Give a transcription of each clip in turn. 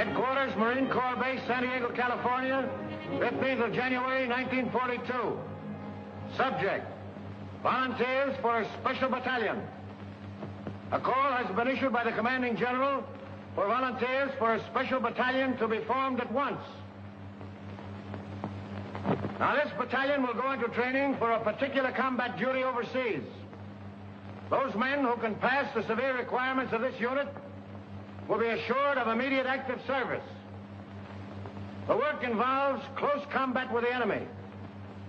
Headquarters, Marine Corps Base San Diego, California, 15th of January, 1942. Subject, volunteers for a special battalion. A call has been issued by the commanding general for volunteers for a special battalion to be formed at once. Now, this battalion will go into training for a particular combat duty overseas. Those men who can pass the severe requirements of this unit will be assured of immediate active service. The work involves close combat with the enemy,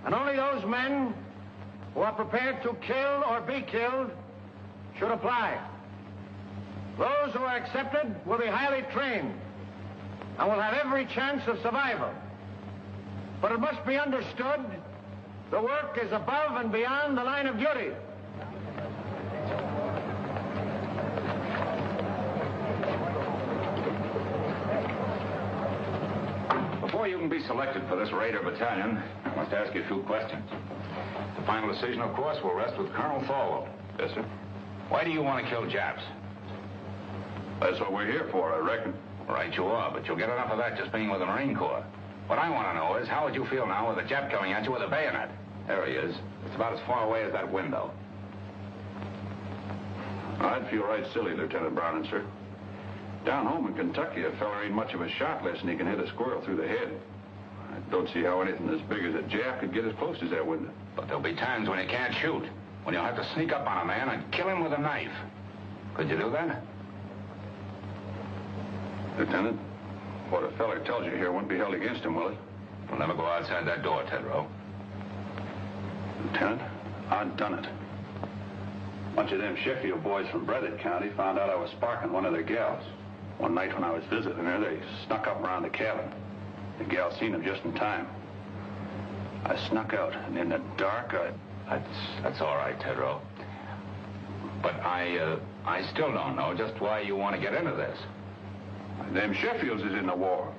and only those men who are prepared to kill or be killed should apply. Those who are accepted will be highly trained and will have every chance of survival. But it must be understood the work is above and beyond the line of duty. Before you can be selected for this Raider battalion, I must ask you a few questions. The final decision, of course, will rest with Colonel Thorwald. Yes, sir. Why do you want to kill Japs? That's what we're here for, I reckon. Right you are, but you'll get enough of that just being with the Marine Corps. What I want to know is, how would you feel now with a Jap coming at you with a bayonet? There he is. It's about as far away as that window. I'd feel right silly, Lieutenant Browning, sir. Down home in Kentucky, a fella ain't much of a shot less than he can hit a squirrel through the head. I don't see how anything as big as a Jap could get as close as that window. But there'll be times when you can't shoot, when you'll have to sneak up on a man and kill him with a knife. Could you do that? Lieutenant, what a fella tells you here won't be held against him, will it? We'll never go outside that door, Tedrow. Lieutenant, I've done it. A bunch of them Sheffield boys from Breathitt County found out I was sparking one of their gals. One night when I was visiting her, they snuck up around the cabin. The gal seen them just in time. I snuck out, and in the dark, That's all right, Tedrow. But I still don't know just why you want to get into this. Them Sheffields is in the war.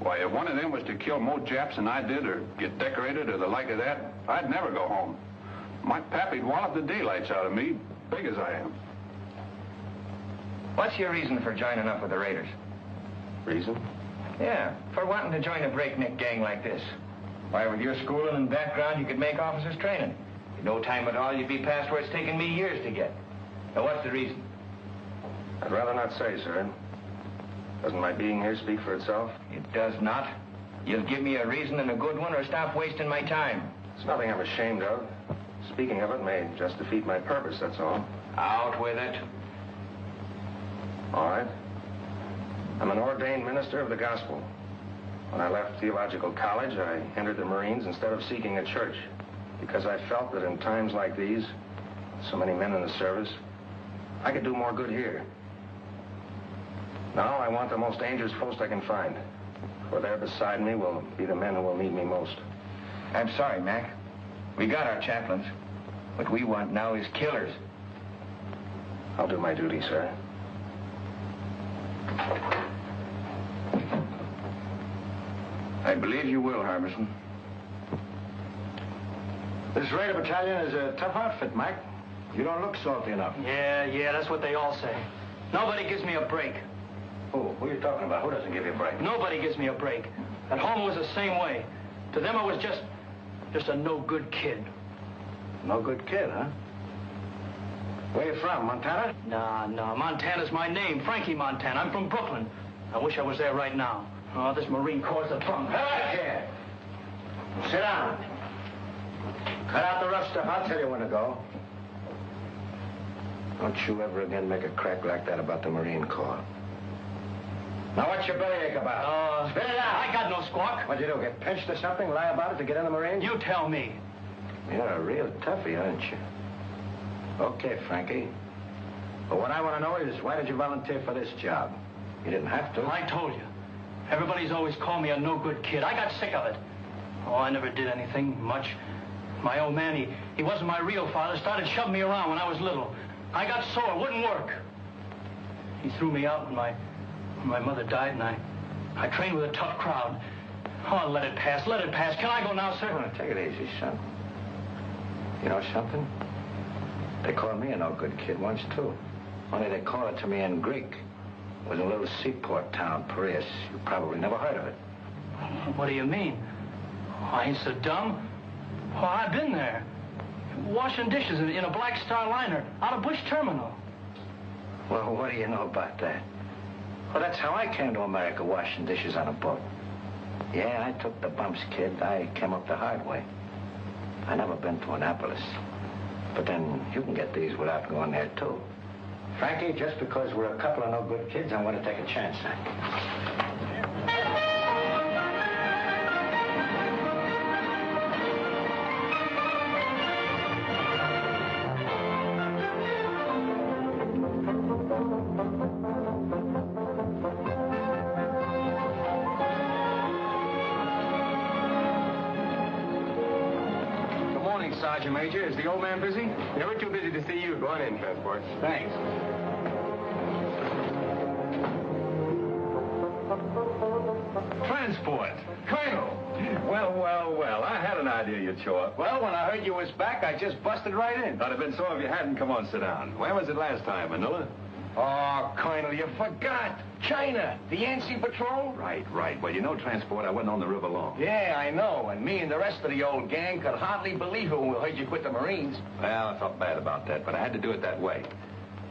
Why, if one of them was to kill more Japs than I did, or get decorated, or the like of that, I'd never go home. My pappy'd wallop the daylights out of me, big as I am. What's your reason for joining up with the Raiders? Reason? Yeah, for wanting to join a breakneck gang like this. Why, with your schooling and background, you could make officers' training. In no time at all, you'd be past where it's taken me years to get. Now, what's the reason? I'd rather not say, sir. Doesn't my being here speak for itself? It does not. You'll give me a reason and a good one, or stop wasting my time. It's nothing I'm ashamed of. Speaking of it may just defeat my purpose, that's all. Out with it. All right. I'm an ordained minister of the gospel. When I left theological college, I entered the Marines instead of seeking a church, because I felt that in times like these, so many men in the service, I could do more good here. Now I want the most dangerous post I can find, for there beside me will be the men who will need me most. I'm sorry, Mac. We got our chaplains. What we want now is killers. I'll do my duty, sir. I believe you will, Harbison. This Raider battalion is a tough outfit, Mike. You don't look salty enough. Yeah, that's what they all say. Nobody gives me a break. Oh, who are you talking about? Who doesn't give you a break? Nobody gives me a break. At home it was the same way. To them I was just a no-good kid. No-good kid, huh? Where you from, Montana? No, Montana's my name, Frankie Montana. I'm from Brooklyn. I wish I was there right now. Oh, this Marine Corps is a punk. Come out here. Sit down. Cut out the rough stuff. I'll tell you when to go. Don't you ever again make a crack like that about the Marine Corps. Now, what's your bellyache about? Spit it out. I got no squawk. What'd you do, get pinched or something, lie about it to get in the Marines? You tell me. You're a real toughie, aren't you? Okay, Frankie. But what I want to know is, why did you volunteer for this job? You didn't have to. Well, I told you. Everybody's always called me a no-good kid. I got sick of it. Oh, I never did anything much. My old man, he wasn't my real father, started shoving me around when I was little. I got sore, wouldn't work. He threw me out when my mother died, and I trained with a tough crowd. Oh, let it pass, let it pass. Can I go now, sir? Oh, take it easy, son. You know something? They called me a no-good kid once, too. Only they called it to me in Greek. was a little seaport town, Piraeus. You probably never heard of it. What do you mean? Oh, I ain't so dumb. Well, I've been there. Washing dishes in a Black Star liner out of Bush Terminal. Well, what do you know about that? Well, that's how I came to America, washing dishes on a boat. Yeah, I took the bumps, kid. I came up the hard way. I never been to Annapolis. But then you can get these without going there, too. Frankie, just because we're a couple of no good kids, I'm going to take a chance on you. Sergeant Major, is the old man busy? Never too busy to see you. Go on in, Transport. Thanks. Transport. Colonel. Well, well, well. I had an idea you'd show up. Well, when I heard you was back, I just busted right in. I'd have been so if you hadn't. Come on, sit down. Where was it last time, Manila? Oh, Colonel, you forgot. China, the Yangtze Patrol? Right, right. Well, you know, Transport, I wasn't on the river long. Yeah, I know. And me and the rest of the old gang could hardly believe it when we heard you quit the Marines. Well, I felt bad about that, but I had to do it that way.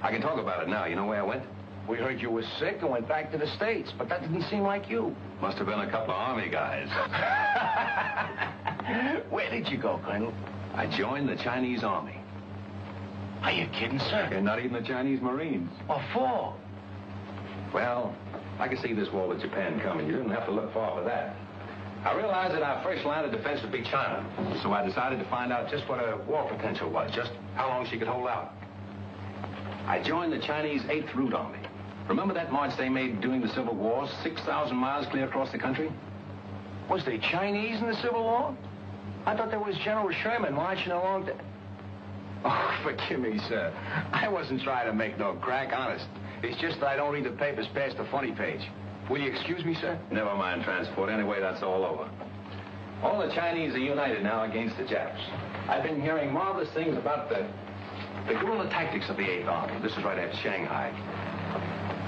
I can talk about it now. You know where I went? We heard you were sick and went back to the States, but that didn't seem like you. Must have been a couple of Army guys. Where did you go, Colonel? I joined the Chinese Army. Are you kidding, sir? And not even the Chinese Marines. What for? Well, I could see this wall of Japan coming. You didn't have to look far for that. I realized that our first line of defense would be China, so I decided to find out just what her war potential was, just how long she could hold out. I joined the Chinese Eighth Route Army. Remember that march they made during the Civil War, 6,000 miles clear across the country? Was they Chinese in the Civil War? I thought there was General Sherman marching along to... Oh, forgive me, sir. I wasn't trying to make no crack, honest. It's just that I don't read the papers past the funny page. Will you excuse me, sir? Never mind, Transport. Anyway, that's all over. All the Chinese are united now against the Japs. I've been hearing marvelous things about the guerrilla tactics of the 8th Army. This is right after Shanghai.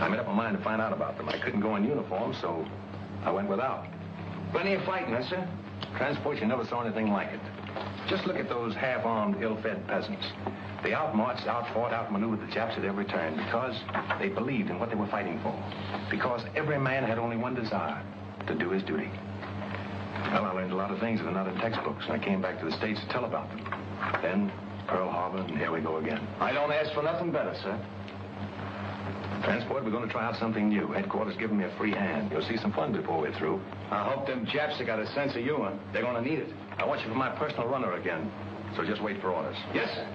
I made up my mind to find out about them. I couldn't go in uniform, so I went without. Plenty of fighting, huh, sir? Transport, you never saw anything like it. Just look at those half-armed, ill-fed peasants. They outmarched, outfought, outmaneuvered the Japs at every turn because they believed in what they were fighting for. Because every man had only one desire, to do his duty. Well, I learned a lot of things that are not in textbooks, and I came back to the States to tell about them. Then, Pearl Harbor, and here we go again. I don't ask for nothing better, sir. Transport, we're going to try out something new. Headquarters giving me a free hand. You'll see some fun before we're through. I hope them Japs have got a sense of humor. They're going to need it. I want you for my personal runner again, so just wait for orders. Yes, sir.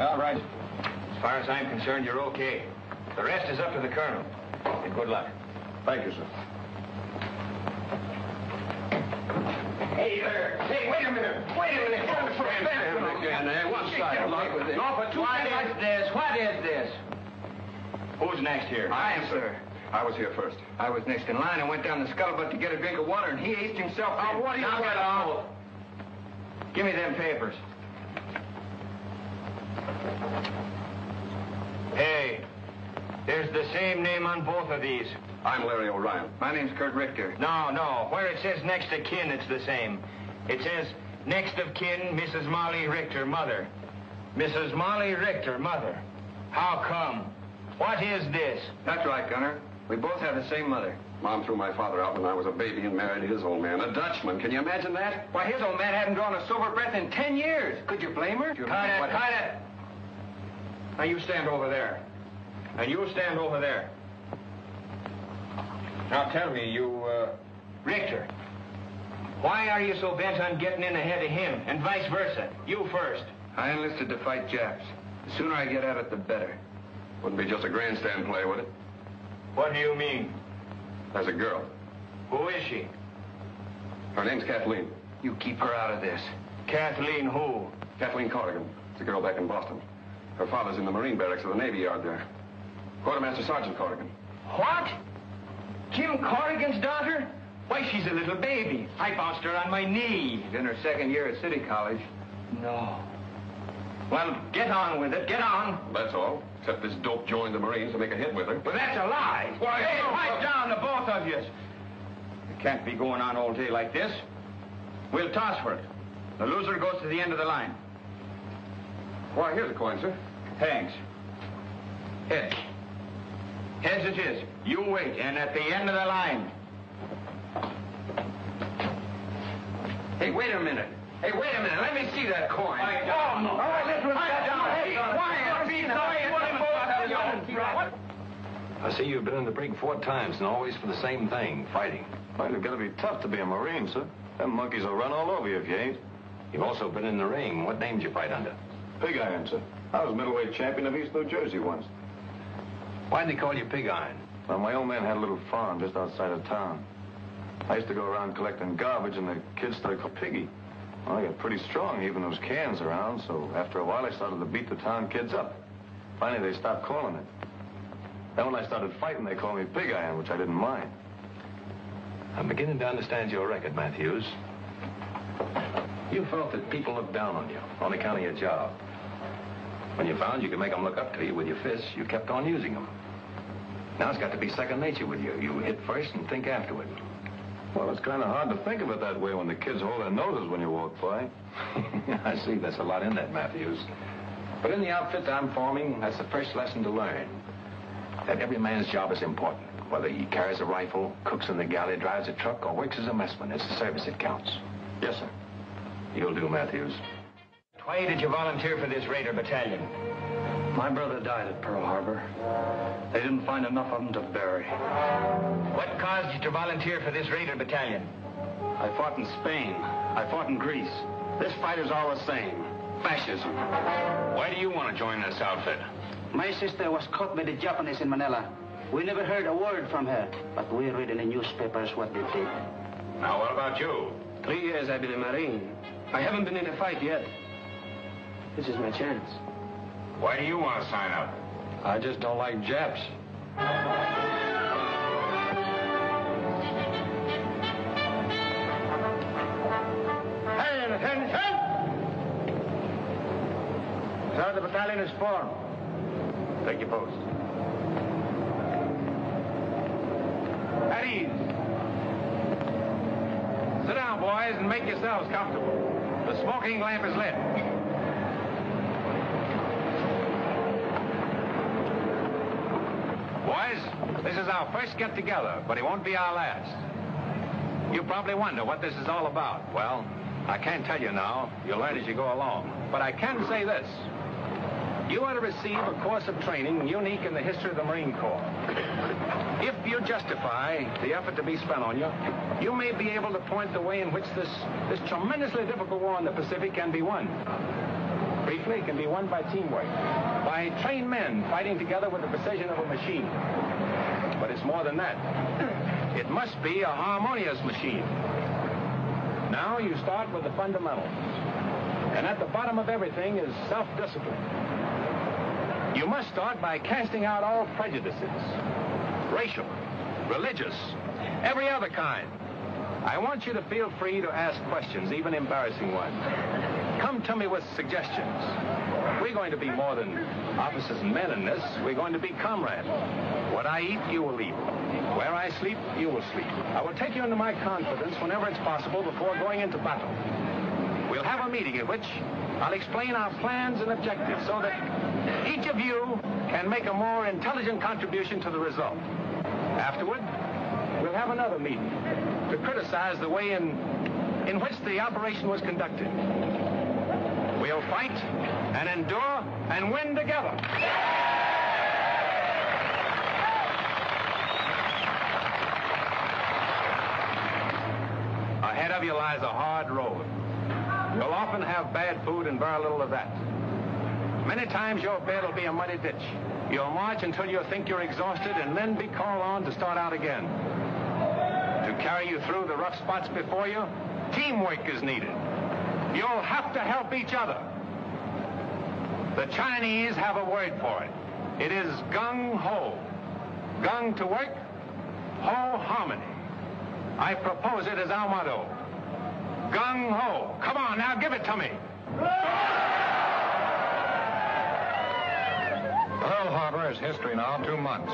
All right. As far as I'm concerned, you're okay. The rest is up to the colonel. And good luck. Thank you, sir. Hey, there. Hey, wait a minute. Wait a minute. Get on the floor. One side. What is this? Who's next here? I am, sir. I was here first. I was next in line and went down the scuttlebutt to get a drink of water, and he aced himself. Oh, what are you talking about? Give me them papers. Hey, there's the same name on both of these. I'm Larry O'Ryan. My name's Kurt Richter. No, no. Where it says next of kin, it's the same. It says next of kin, Mrs. Molly Richter, mother. Mrs. Molly Richter, mother. How come? What is this? That's right, Gunner. We both have the same mother. Mom threw my father out when I was a baby and married his old man, a Dutchman. Can you imagine that? Why, his old man hadn't drawn a sober breath in 10 years. Could you blame her? Cut it. Now, you stand over there. And you stand over there. Now, tell me, you, Richter, why are you so bent on getting in ahead of him, and vice versa? You first. I enlisted to fight Japs. The sooner I get at it, the better. Wouldn't be just a grandstand play, would it? What do you mean? There's a girl. Who is she? Her name's Kathleen. You keep her out of this. Kathleen who? Kathleen Corrigan. It's a girl back in Boston. Her father's in the Marine barracks of the Navy Yard there. Quartermaster Sergeant Corrigan. What? Jim Corrigan's daughter? Why, she's a little baby. I bounced her on my knee. She's in her second year at City College. No. Well, get on with it. Get on. That's all. Except this dope joined the Marines to make a hit with her. But that's a lie. Why? Hey, pipe down, the both of you. It can't be going on all day like this. We'll toss for it. The loser goes to the end of the line. Why, here's a coin, sir. Thanks. Heads. Heads it is. You wait, and at the end of the line. Hey, wait a minute. Hey, wait a minute. Let me see that coin. Oh, no. All right, let's run that down. Hey, quiet. Be quiet. I see you've been in the brig 4 times and always for the same thing, fighting. Well, it's got to be tough to be a Marine, sir. Them monkeys will run all over you if you ain't. You've also been in the ring. What name did you fight under? Pig Iron, sir. I was middleweight champion of East New Jersey once. Why'd they call you Pig Iron? Well, my old man had a little farm just outside of town. I used to go around collecting garbage, and the kids started called Piggy. Well, I got pretty strong, even those cans around, so after a while I started to beat the town kids up. Finally, they stopped calling it. Then when I started fighting, they called me Pig Iron, which I didn't mind. I'm beginning to understand your record, Matthews. You felt that people looked down on you on account of your job. When you found you could make them look up to you with your fists, you kept on using them. Now it's got to be second nature with you. You hit first and think afterward. Well, it's kind of hard to think of it that way when the kids hold their noses when you walk by. I see. There's a lot in that, Matthews. But in the outfit that I'm forming, that's the first lesson to learn. That every man's job is important. Whether he carries a rifle, cooks in the galley, drives a truck, or works as a messman, it's the service that counts. Yes, sir. You'll do, Matthews. Why did you volunteer for this Raider battalion? My brother died at Pearl Harbor. They didn't find enough of them to bury. What caused you to volunteer for this Raider battalion? I fought in Spain. I fought in Greece. This fight is all the same. Fascism. Why do you want to join this outfit? My sister was caught by the Japanese in Manila. We never heard a word from her, but we read in the newspapers what they did. Now, what about you? 3 years I've been a Marine. I haven't been in a fight yet. This is my chance. Why do you want to sign up? I just don't like Japs. Hey, attention! Sir, the battalion is formed. Take your post. At ease. Sit down, boys, and make yourselves comfortable. The smoking lamp is lit. Boys, this is our first get-together, but it won't be our last. You probably wonder what this is all about. Well, I can't tell you now. You'll learn as you go along. But I can say this. You are to receive a course of training unique in the history of the Marine Corps. If you justify the effort to be spent on you, you may be able to point the way in which this tremendously difficult war in the Pacific can be won. Briefly, it can be won by teamwork, by trained men fighting together with the precision of a machine. But it's more than that. It must be a harmonious machine. Now you start with the fundamentals. And at the bottom of everything is self-discipline. You must start by casting out all prejudices, racial, religious, every other kind. I want you to feel free to ask questions, even embarrassing ones. Come to me with suggestions. We're going to be more than officers and men in this. We're going to be comrades. What I eat, you will eat. Where I sleep, you will sleep. I will take you into my confidence whenever it's possible before going into battle. We'll have a meeting at which I'll explain our plans and objectives so that each of you can make a more intelligent contribution to the result. Afterward, we'll have another meeting to criticize the way in which the operation was conducted. We'll fight and endure and win together. Ahead of you lies a hard road. You'll often have bad food and very little of that. Many times your bed will be a muddy ditch. You'll march until you think you're exhausted and then be called on to start out again. To carry you through the rough spots before you, teamwork is needed. You'll have to help each other. The Chinese have a word for it. It is Gung Ho. Gung to work, Ho harmony. I propose it as our motto. Gung Ho. Come on, now give it to me. Harbor is history now 2 months.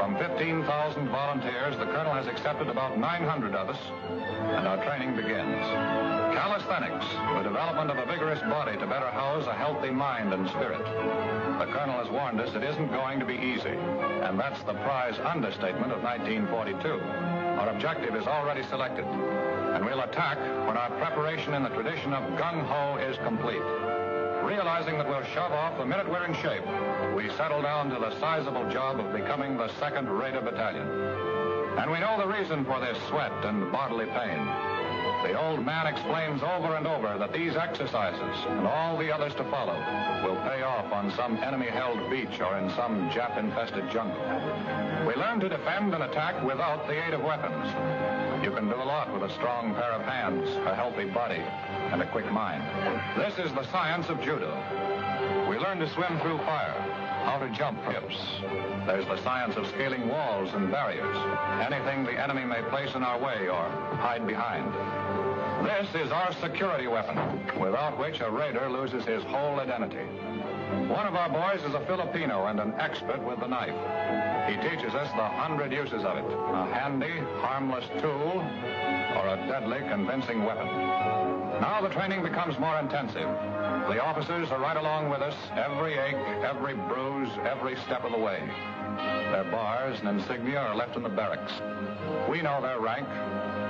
From 15,000 volunteers, the colonel has accepted about 900 of us, and our training begins. Calisthenics, the development of a vigorous body to better house a healthy mind and spirit. The colonel has warned us it isn't going to be easy, and that's the prize understatement of 1942. Our objective is already selected, and we'll attack when our preparation in the tradition of Gung Ho is complete. Realizing that we'll shove off the minute we're in shape, we settle down to the sizable job of becoming the second Raider Battalion. And we know the reason for this sweat and bodily pain. The old man explains over and over that these exercises, and all the others to follow, will pay off on some enemy-held beach or in some Jap-infested jungle. We learn to defend and attack without the aid of weapons. You can do a lot with a strong pair of hands, a healthy body, and a quick mind. This is the science of judo. We learn to swim through fire, how to jump hips. There's the science of scaling walls and barriers, anything the enemy may place in our way or hide behind. This is our security weapon, without which a raider loses his whole identity. One of our boys is a Filipino and an expert with the knife. He teaches us the 100 uses of it, a handy, harmless tool, or a deadly, convincing weapon. Now the training becomes more intensive. The officers are right along with us, every ache, every bruise, every step of the way. Their bars and insignia are left in the barracks. We know their rank,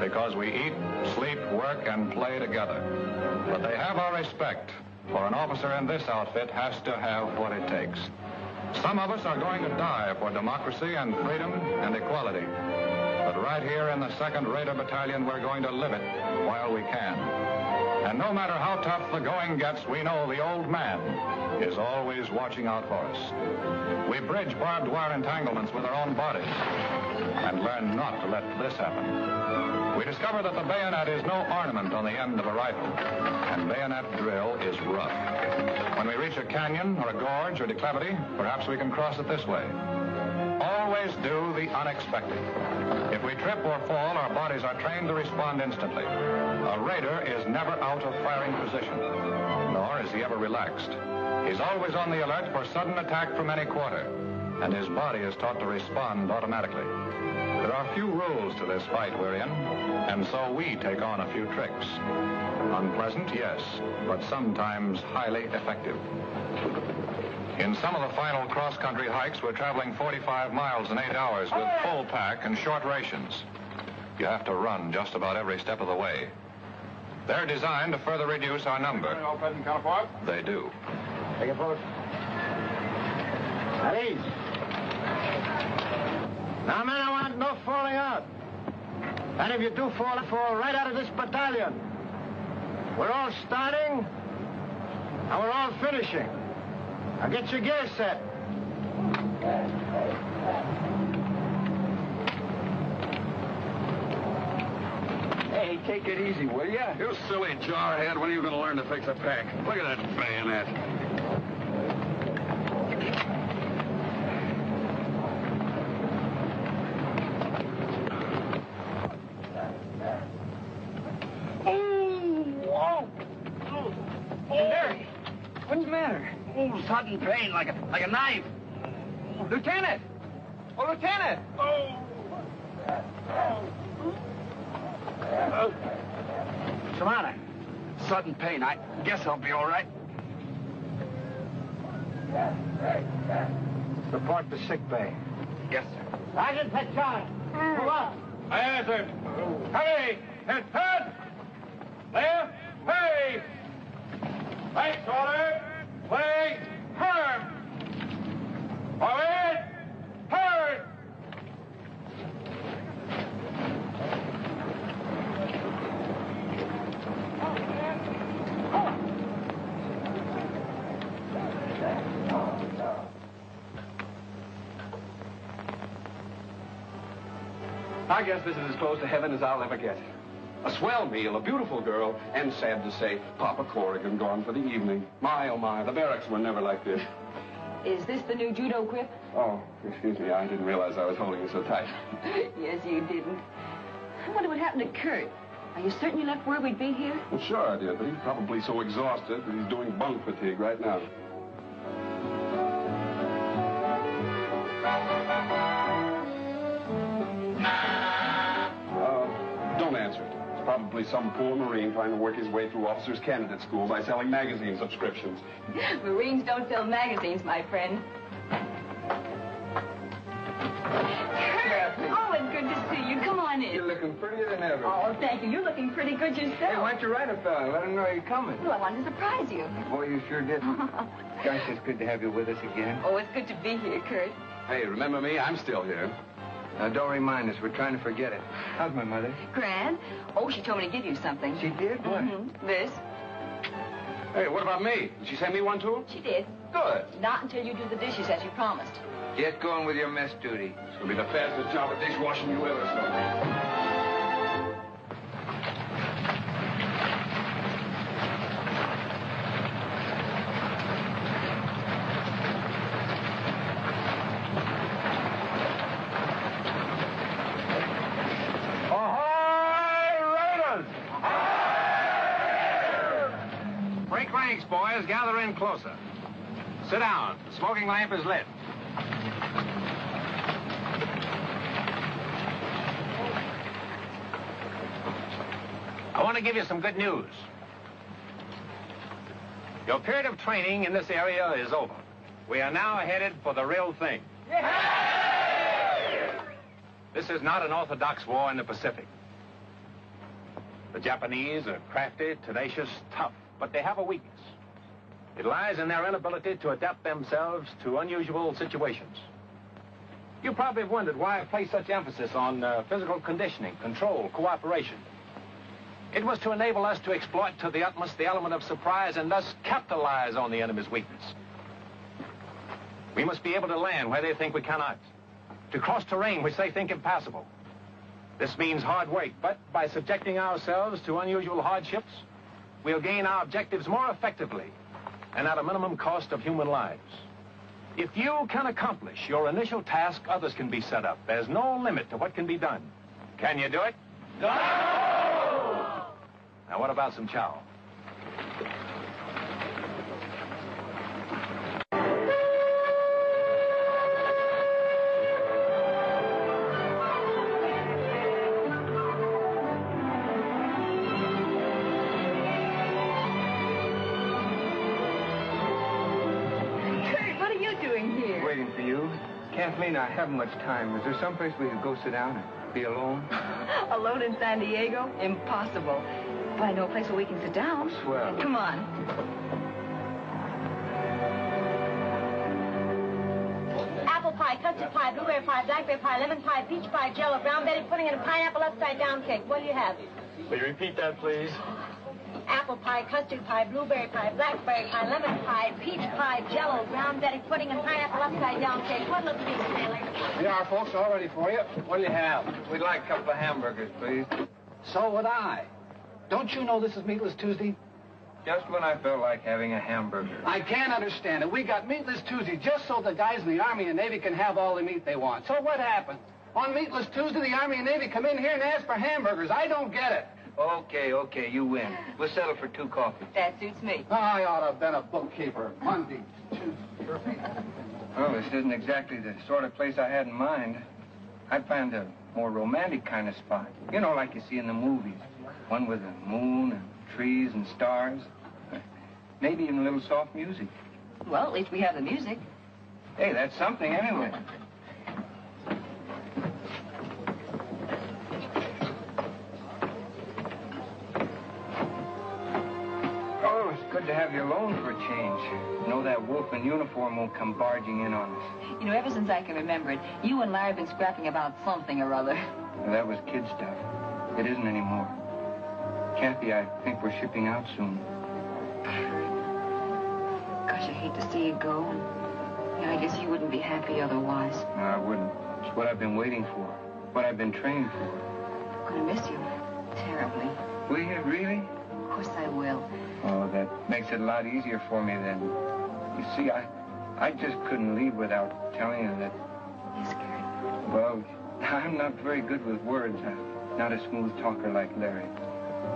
because we eat, sleep, work, and play together. But they have our respect, for an officer in this outfit has to have what it takes. Some of us are going to die for democracy and freedom and equality. But right here in the 2nd Raider Battalion, we're going to live it while we can. And no matter how tough the going gets, we know the old man is always watching out for us. We bridge barbed wire entanglements with our own bodies and learn not to let this happen. We discover that the bayonet is no ornament on the end of a rifle, and bayonet drill is rough. When we reach a canyon or a gorge or declivity, perhaps we can cross it this way. Always do the unexpected. If we trip or fall, our bodies are trained to respond instantly. A raider is never out of firing position, nor is he ever relaxed. He's always on the alert for sudden attack from any quarter, and his body is taught to respond automatically. There are few rules to this fight we're in, and so we take on a few tricks. Unpleasant, yes, but sometimes highly effective. In some of the final cross-country hikes, we're traveling 45 miles in 8 hours with full pack and short rations. You have to run just about every step of the way. They're designed to further reduce our number. All present, count of five? They do. Take a post. At ease. Now, men, I want no falling out. And if you do fall right out of this battalion. We're all starting, and we're all finishing. Now get your gear set. Hey, take it easy, will ya? You silly jarhead, when are you going to learn to fix a pack? Look at that bayonet. Sudden pain, like a knife. Lieutenant! Oh, Lieutenant! Oh! What's the matter? Sudden pain. I guess I'll be all right. Report to sick bay. Yes, sir. Roger, take charge. Move up. Aye, aye, sir. Hurry! Head! Left! Hurry! Right shoulder! Leg! Turn! Forward! Turn! I guess this is as close to heaven as I'll ever get. A swell meal, a beautiful girl, and sad to say, Papa Corrigan gone for the evening. My, oh my, the barracks were never like this. Is this the new judo grip? Oh, excuse me, I didn't realize I was holding you so tight. Yes, you didn't. I wonder what happened to Kurt. Are you certain you left where we'd be here? Well, sure I did, but he's probably so exhausted that he's doing bunk fatigue right now. Don't answer it. It's probably some poor Marine trying to work his way through officers' candidate school by selling magazine subscriptions. Marines don't sell magazines, my friend. Owen, good to see you. Come on in. You're looking prettier than ever. Oh, thank you. You're looking pretty good yourself. Hey, why don't you write a fellow and let him know you're coming? Well, I wanted to surprise you. Boy, you sure did. Gosh, it's good to have you with us again. Oh, it's good to be here, Kurt. Hey, remember me? I'm still here. Now, don't remind us. We're trying to forget it. How's my mother? Grand. Oh, she told me to give you something. She did? What? Mm-hmm. This. Hey, what about me? Did she send me one, too? She did. Good. Not until you do the dishes, as you promised. Get going with your mess duty. It's going to be the fastest job of dishwashing you ever saw. Ahoy, Raiders! Ahoy! Break ranks, boys. Gather in closer. Sit down. The smoking lamp is lit. I want to give you some good news. Your period of training in this area is over. We are now headed for the real thing. Yeah. This is not an orthodox war in the Pacific. The Japanese are crafty, tenacious, tough, but they have a weakness. It lies in their inability to adapt themselves to unusual situations. You probably have wondered why I place such emphasis on physical conditioning, control, cooperation. It was to enable us to exploit to the utmost the element of surprise and thus capitalize on the enemy's weakness. We must be able to land where they think we cannot, to cross terrain which they think impassable. This means hard work, but by subjecting ourselves to unusual hardships, we'll gain our objectives more effectively and at a minimum cost of human lives. If you can accomplish your initial task, others can be set up. There's no limit to what can be done. Can you do it? No! Now, what about some chow? Kathleen, I haven't much time. Is there someplace we could go sit down and be alone? Alone in San Diego? Impossible. But I know a place where we can sit down. Swell. Come on. Apple pie, custard pie, blueberry pie, blackberry pie, lemon pie, peach pie, jello, brown belly pudding, and a pineapple upside-down cake. What do you have? Will you repeat that, please? Apple pie, custard pie, blueberry pie, blackberry pie, lemon pie, peach pie, jello, brown Betty pudding, and pineapple upside-down cake. One look at these, Taylor. Yeah, folks, all ready for you. What do you have? We'd like a couple of hamburgers, please. So would I. Don't you know this is Meatless Tuesday? Just when I felt like having a hamburger. I can't understand it. We got Meatless Tuesday just so the guys in the Army and Navy can have all the meat they want. So what happened? On Meatless Tuesday, the Army and Navy come in here and ask for hamburgers. I don't get it. Okay, you win. We'll settle for two coffees. That suits me. I ought to have been a bookkeeper. Monday, Tuesday. Well, this isn't exactly the sort of place I had in mind. I planned a more romantic kind of spot. You know, like you see in the movies. One with the moon and trees and stars. Maybe even a little soft music. Well, at least we have the music. Hey, that's something anyway. Good to have you alone for a change. You know that wolf in uniform won't come barging in on us. You know, ever since I can remember it, you and Larry have been scrapping about something or other. Well, that was kid stuff. It isn't anymore. Kathy, I think we're shipping out soon. Gosh, I hate to see you go. You know, I guess you wouldn't be happy otherwise. No, I wouldn't. It's what I've been waiting for. What I've been trained for. I'm gonna miss you. Terribly. Will you really? Of course I will. Oh, that makes it a lot easier for me then. You see, I just couldn't leave without telling you that... Yes, Gary? Well, I'm not very good with words. I'm not a smooth talker like Larry.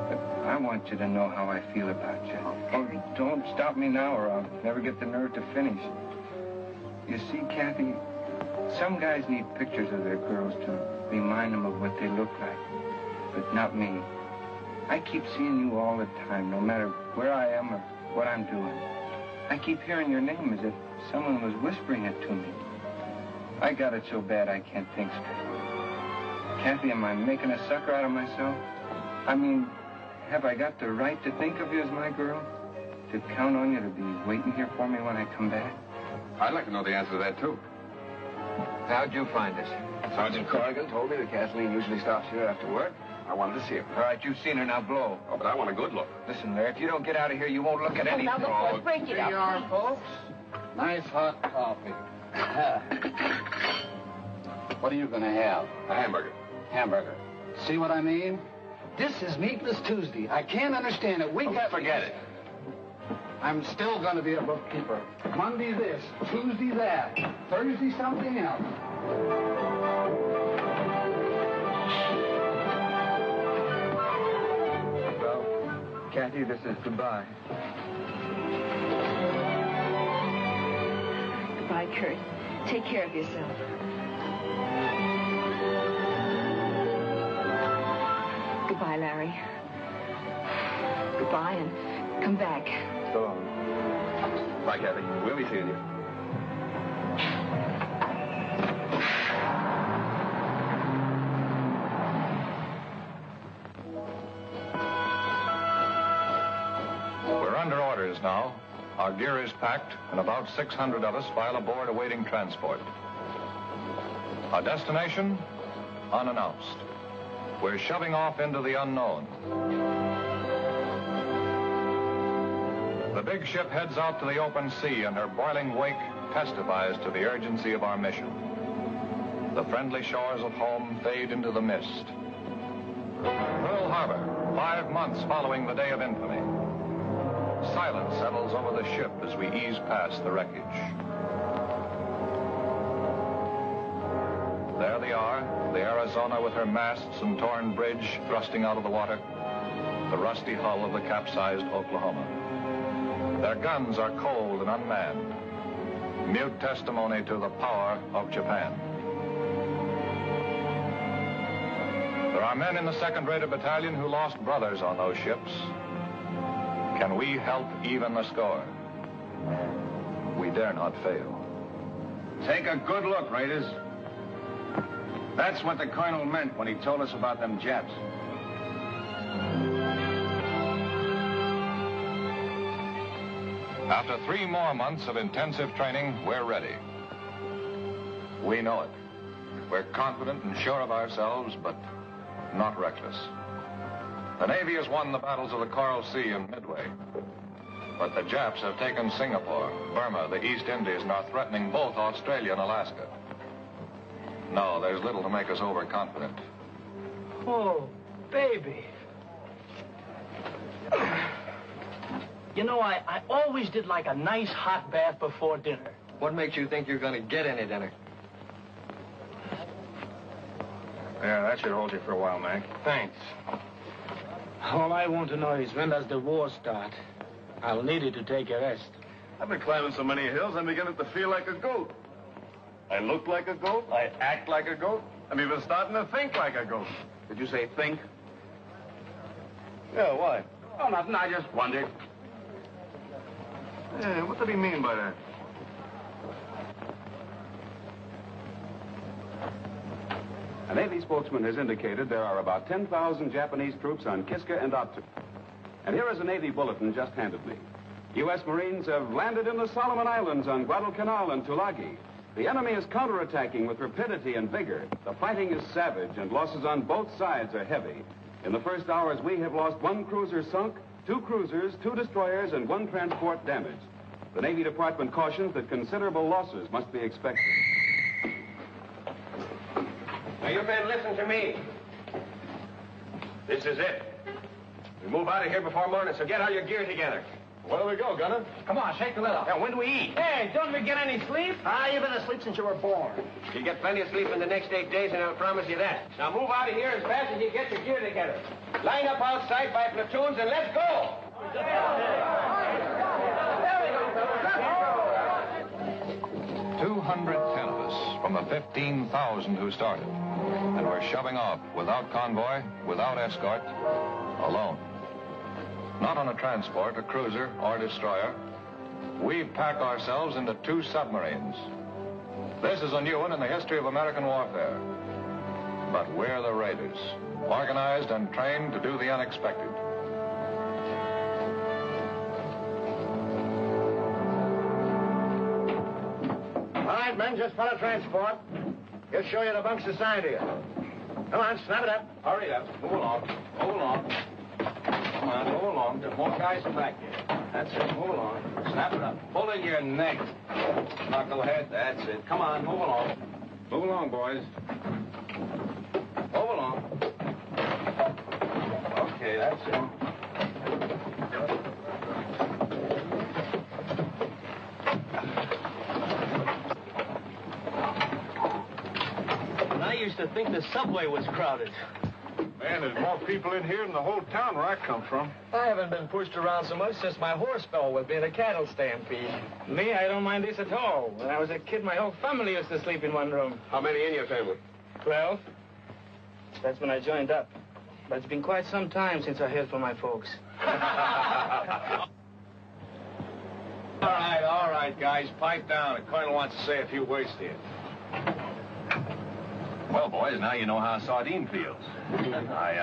But I want you to know how I feel about you. Okay. Oh, don't stop me now or I'll never get the nerve to finish. You see, Kathy, Some guys need pictures of their girls to remind them of what they look like, but not me. I keep seeing you all the time, no matter where I am or what I'm doing. I keep hearing your name as if someone was whispering it to me. I got it so bad I can't think straight. Kathy, am I making a sucker out of myself? I mean, have I got the right to think of you as my girl? To count on you to be waiting here for me when I come back? I'd like to know the answer to that, too. How'd you find this? Sergeant Corrigan told me that Kathleen usually stops here after work. I wanted to see her. All right, you've seen her, now blow. Oh, but I want a good look. Listen, Larry, if you don't get out of here, you won't look at anything. Oh, now, look, boys, break it up. Here you are, folks. Nice hot coffee. What are you going to have? A hamburger. Hamburger. See what I mean? This is Meatless Tuesday. I can't understand it. We got... Forget it. I'm still going to be a bookkeeper. Monday this, Tuesday that, Thursday something else. Well, Kathy, this is goodbye. Goodbye, Kurt. Take care of yourself. Goodbye, Larry. Goodbye, and come back. So long. Bye, Kathy. We'll be seeing you. We're under orders now. Our gear is packed, and about 600 of us file aboard awaiting transport. Our destination? Unannounced. We're shoving off into the unknown. The big ship heads out to the open sea, and her boiling wake testifies to the urgency of our mission. The friendly shores of home fade into the mist. Pearl Harbor, 5 months following the day of infamy. Silence settles over the ship as we ease past the wreckage. There they are, the Arizona with her masts and torn bridge thrusting out of the water, the rusty hull of the capsized Oklahoma. Their guns are cold and unmanned. Mute testimony to the power of Japan. There are men in the 2nd Raider Battalion who lost brothers on those ships. Can we help even the score? We dare not fail. Take a good look, Raiders. That's what the Colonel meant when he told us about them Japs. After 3 more months of intensive training, we're ready. We know it. We're confident and sure of ourselves, but not reckless. The Navy has won the battles of the Coral Sea and Midway. But the Japs have taken Singapore, Burma, the East Indies, and are threatening both Australia and Alaska. No, there's little to make us overconfident. Oh, baby. You know, I always did like a nice hot bath before dinner. What makes you think you're going to get any dinner? Yeah, that should hold you for a while, Mac. Thanks. All I want to know is, when does the war start? I'll need it to take a rest. I've been climbing so many hills, I'm beginning to feel like a goat. I look like a goat. I act like a goat. I'm even starting to think like a goat. Did you say think? Yeah, why? Oh, nothing. I just wondered. Yeah, what did he mean by that? A Navy spokesman has indicated there are about 10,000 Japanese troops on Kiska and Otsu. And here is a Navy bulletin just handed me. U.S. Marines have landed in the Solomon Islands on Guadalcanal and Tulagi. The enemy is counterattacking with rapidity and vigor. The fighting is savage, and losses on both sides are heavy. In the first hours, we have lost 1 cruiser sunk, 2 cruisers, 2 destroyers, and 1 transport damaged. The Navy Department cautions that considerable losses must be expected. Now, you men, listen to me. This is it. We move out of here before morning, so get all your gear together. Where do we go, Gunner? Come on, shake the lid off. Now, when do we eat? Hey, don't we get any sleep? You've been asleep since you were born. You get plenty of sleep in the next 8 days, and I'll promise you that. Now, move out of here as fast as you get your gear together. Line up outside by platoons, and let's go! There we go. 1,200 candidates from the 15,000 who started, and were shoving off without convoy, without escort, alone. Not on a transport, a cruiser, or a destroyer. We pack ourselves into two submarines. This is a new one in the history of American warfare. But we're the raiders, organized and trained to do the unexpected. All right, men, just follow transport. He'll show you the bunks assigned to you. Come on, snap it up. Hurry up. Move along. Move along. Come on, move along. There's more guys back here. That's it. Move along. Snap it up. Pull in your neck. Knucklehead, that's it. Come on, move along. Move along, boys. Move along. Okay, that's it. I used to think the subway was crowded. Man, there's more people in here than the whole town where I come from. I haven't been pushed around so much since my horse fell with me in a cattle stampede. Me, I don't mind this at all. When I was a kid, my whole family used to sleep in one room. How many in your family? 12. That's when I joined up. But it's been quite some time since I heard from my folks. All right, guys. Pipe down. The colonel wants to say a few words to you. Well, boys, now you know how sardine feels. I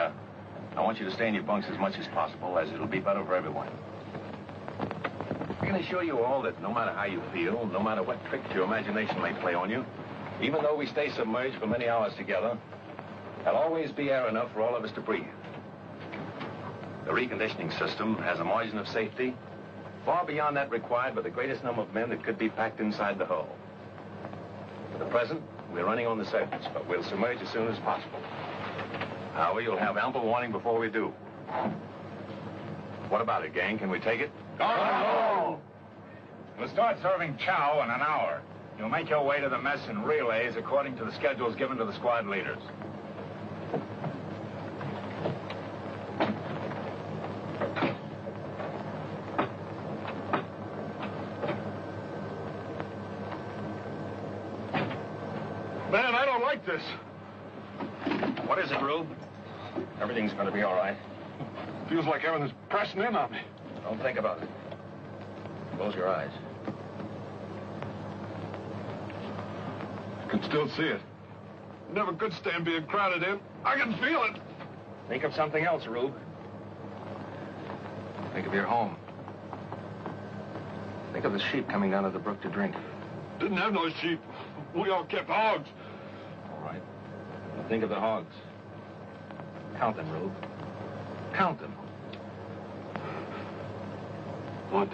want you to stay in your bunks as much as possible, as it'll be better for everyone. I can assure you all that no matter how you feel, no matter what tricks your imagination may play on you, even though we stay submerged for many hours together, there'll always be air enough for all of us to breathe. The reconditioning system has a margin of safety far beyond that required by the greatest number of men that could be packed inside the hull. For the present, we're running on the surface, but we'll submerge as soon as possible. However, you'll have ample warning before we do. What about it, gang? Can we take it? Oh! We'll start serving chow in an hour. You'll make your way to the mess in relays according to the schedules given to the squad leaders. Man, I don't like this. What is it, Rube? Everything's going to be all right. Feels like everything's pressing in on me. Don't think about it. Close your eyes. I can still see it. Never could stand being crowded in. I can feel it. Think of something else, Rube. Think of your home. Think of the sheep coming down to the brook to drink. Didn't have no sheep. We all kept hogs. All right. Now think of the hogs. Count them, Rube. Count them. 1,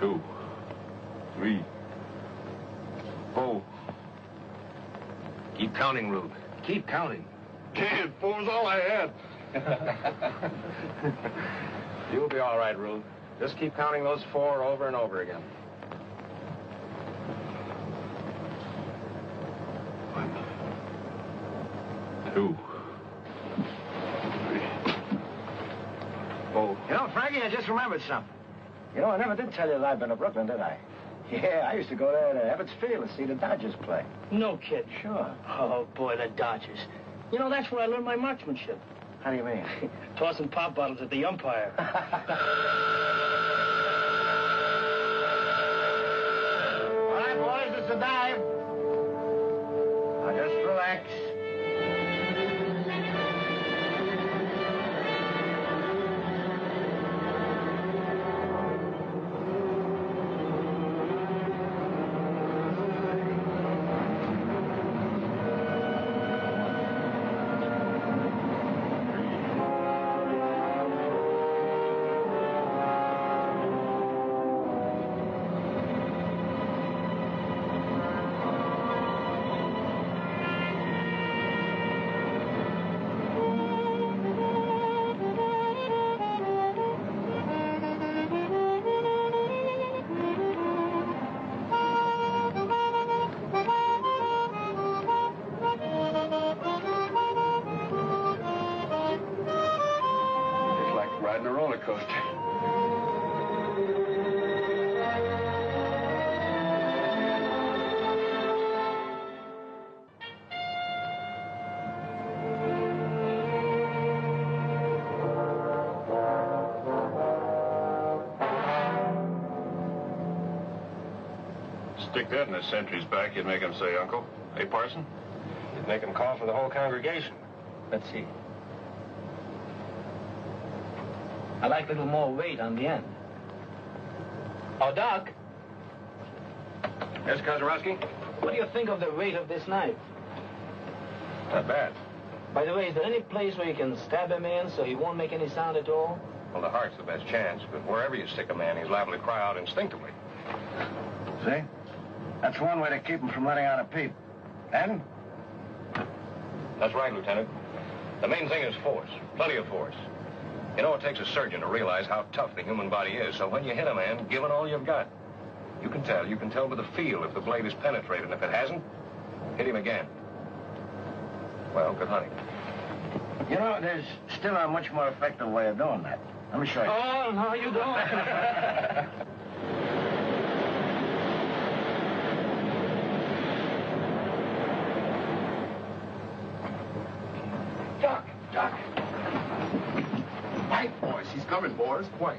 2, 3, 4. Keep counting, Rube. Keep counting. Can't. 4's all I had. You'll be all right, Rube. Just keep counting those 4 over and over again. 2, 3, 4. You know, Frankie, I just remembered something. You know, I never did tell you that I've been to Brooklyn, did I? Yeah, I used to go there to Ebbets Field to see the Dodgers play. No kid. Sure. Oh, boy, the Dodgers. You know, that's where I learned my marksmanship. How do you mean? Tossing pop bottles at the umpire. All right, boys, it's a dive. Now, just relax. Coast. Stick that in the sentry's back, you'd make him say, Uncle. Hey, Parson? You'd make him call for the whole congregation. Let's see. I like a little more weight on the end. Oh, Doc. Yes, Kazarowski? What do you think of the weight of this knife? Not bad. By the way, is there any place where you can stab him in so he won't make any sound at all? Well, the heart's the best chance, but wherever you stick a man, he's liable to cry out instinctively. See? That's one way to keep him from letting out a peep. And? That's right, Lieutenant. The main thing is force. Plenty of force. You know, it takes a surgeon to realize how tough the human body is, so when you hit a man, give it all you've got. You can tell by the feel if the blade is penetrated, and if it hasn't, hit him again. Well, good hunting. You know, there's still a much more effective way of doing that. Let me show you. Oh, no, you don't. Doc. Fight, boys. He's coming, boys. Fight.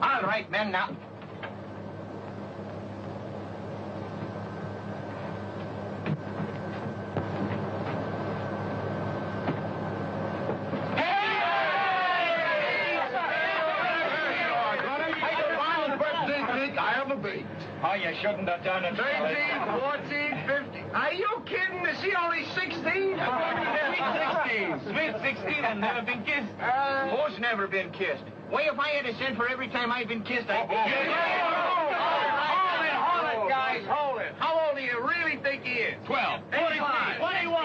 All right, men, now. You shouldn't have done it. 13, 14, 15. Are you kidding? Is she only 16? Sweet 16. Sweet 16 and never been kissed. Who's never been kissed? Well, if I had to send for every time I've been kissed, I'd be kissed. Hold it, guys. Hold it. How old do you really think he is? 12. 25. 21.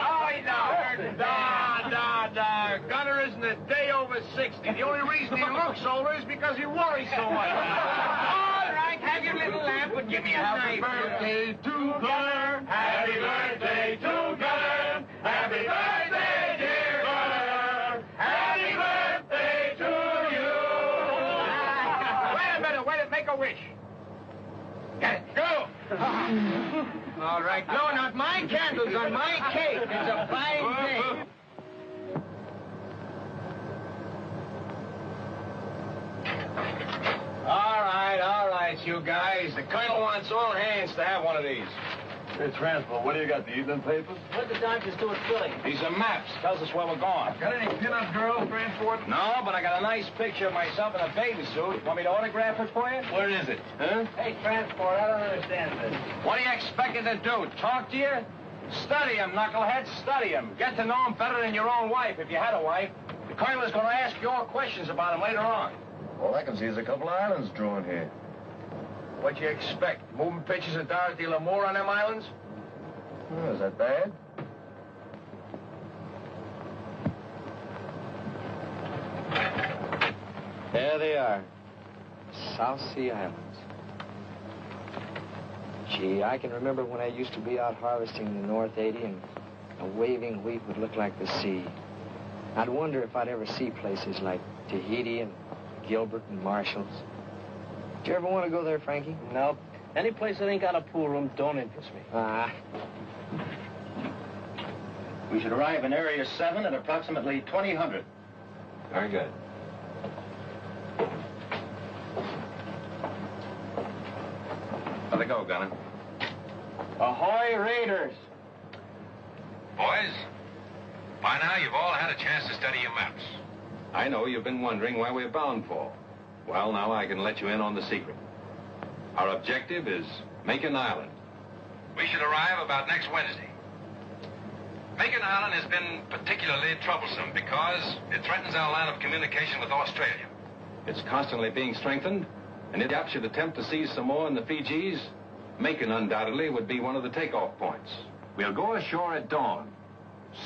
Gunner isn't a day over 60. The only reason he looks older is because he worries so much. Have your little laugh, but give me a happy birthday to Gunner. Happy birthday to Gunner. Happy birthday, dear Gunner. Happy birthday to you. Wait a minute. Make a wish. Get it. Go. All right. No, not my candles on my cake. It's a fine day. All right, you guys. The colonel wants all hands to have one of these. Hey, Transport, what do you got, the evening papers? What did the doctors do at Philly? These are maps. Tells us where we're going. Got any pin-up girl, Transport? No, but I got a nice picture of myself in a bathing suit. Want me to autograph it for you? Where is it? Huh? Hey, Transport, I don't understand this. What do you expect it to do? Talk to you? Study him, knucklehead. Study him. Get to know him better than your own wife, if you had a wife. The colonel is going to ask you all questions about him later on. All I can see is a couple of islands drawn here. What you expect? Moving pictures of Dorothy L'Amour on them islands? Oh, is that bad? There they are. South Sea Islands. Gee, I can remember when I used to be out harvesting in the North 80 and a waving wheat would look like the sea. I'd wonder if I'd ever see places like Tahiti and Gilbert and Marshall's. Did you ever want to go there, Frankie? Nope. Any place that ain't got a pool room don't interest me. Ah. We should arrive in Area 7 at approximately 2000. Very good. How'd they go, Gunner? Ahoy, Raiders! Boys, by now you've all had a chance to study your maps. I know you've been wondering where we're bound for. Well, now I can let you in on the secret. Our objective is Makin Island. We should arrive about next Wednesday. Makin Island has been particularly troublesome because it threatens our line of communication with Australia. It's constantly being strengthened, and if the Yap should attempt to seize some more in the Fijis, Makin undoubtedly would be one of the takeoff points. We'll go ashore at dawn,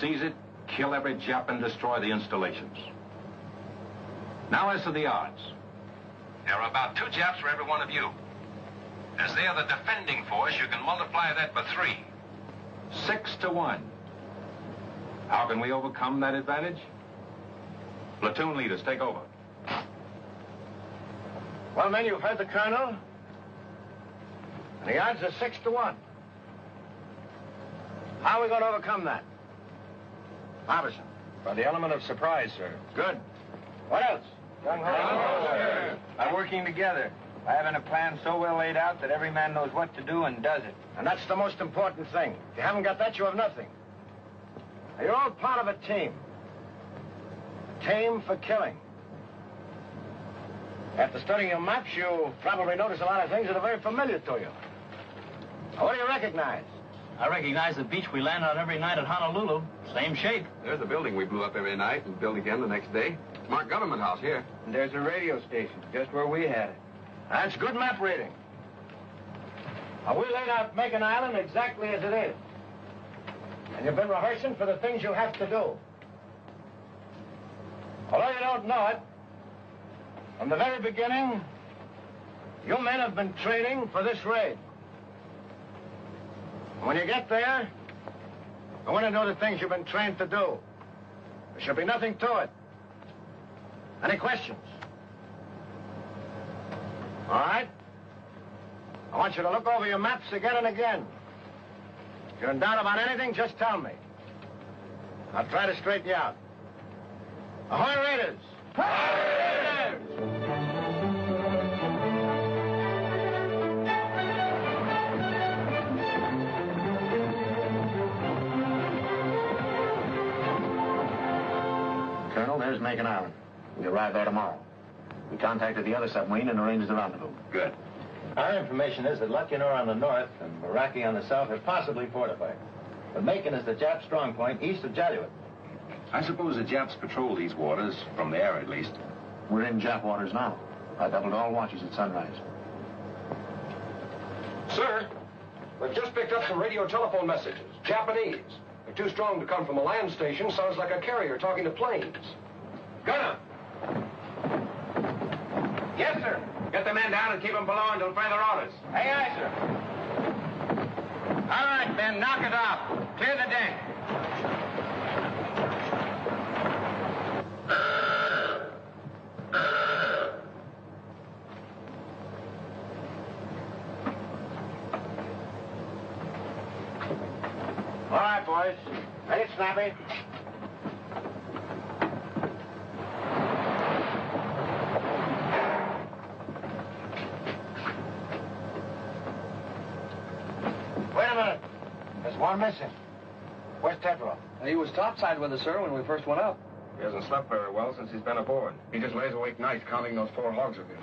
seize it, kill every Jap, and destroy the installations. Now as to the odds. There are about 2 Japs for every one of you. As they are the defending force, you can multiply that by 3. 6 to 1. How can we overcome that advantage? Platoon leaders, take over. Well, men, you've heard the colonel. And the odds are 6 to 1. How are we going to overcome that? Harbison. By the element of surprise, sir. Good. What else? Gung Ho, sir. By working together, by having a plan so well laid out that every man knows what to do and does it. And that's the most important thing. If you haven't got that, you have nothing. Now, you're all part of a team. A team for killing. After studying your maps, you probably notice a lot of things that are very familiar to you. Now, what do you recognize? I recognize the beach we land on every night at Honolulu. Same shape. There's a building we blew up every night and built again the next day. It's marked Government House here. And there's a radio station, just where we had it. That's good map reading. Now, we laid out Makin Island exactly as it is. And you've been rehearsing for the things you have to do. Although you don't know it, from the very beginning, you men have been training for this raid. When you get there, I want to know the things you've been trained to do. There should be nothing to it. Any questions? All right. I want you to look over your maps again and again. If you're in doubt about anything, just tell me. I'll try to straighten you out. Ahoy, Raiders! Ahoy, Raiders! Colonel, there's Makin Island. We arrive there tomorrow. We contacted the other submarine and arranged the rendezvous. Good. Our information is that Lucknow on the north and Meraki on the south are possibly fortified. But Macon is the Jap strong point east of Jaluit. I suppose the Japs patrol these waters, from the air at least. We're in Jap waters now. I doubled all watches at sunrise. Sir, we've just picked up some radio telephone messages. Japanese. They're too strong to come from a land station. Sounds like a carrier talking to planes. Gunner! Yes, sir. Get the men down and keep them below until further orders. Aye, aye, sir. All right, men, knock it off. Clear the deck. All right, boys. Ready, Snappy? One missing. Where's Tedrow? He was topside with us, sir, when we first went up. He hasn't slept very well since he's been aboard. He just lays awake nights counting those four logs of his.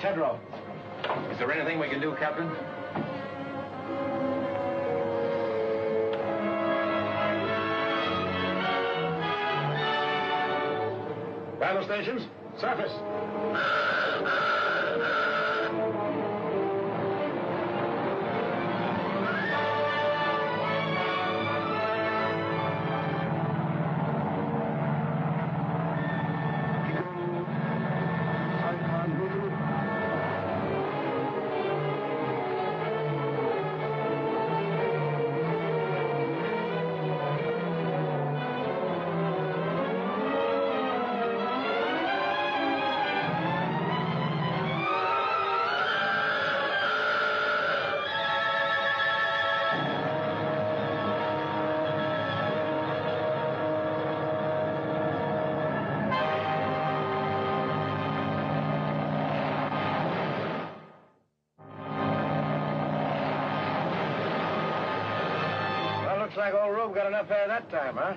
Tedrow. Is there anything we can do, Captain? Battle stations, surface. Like old Rube got enough air that time, huh?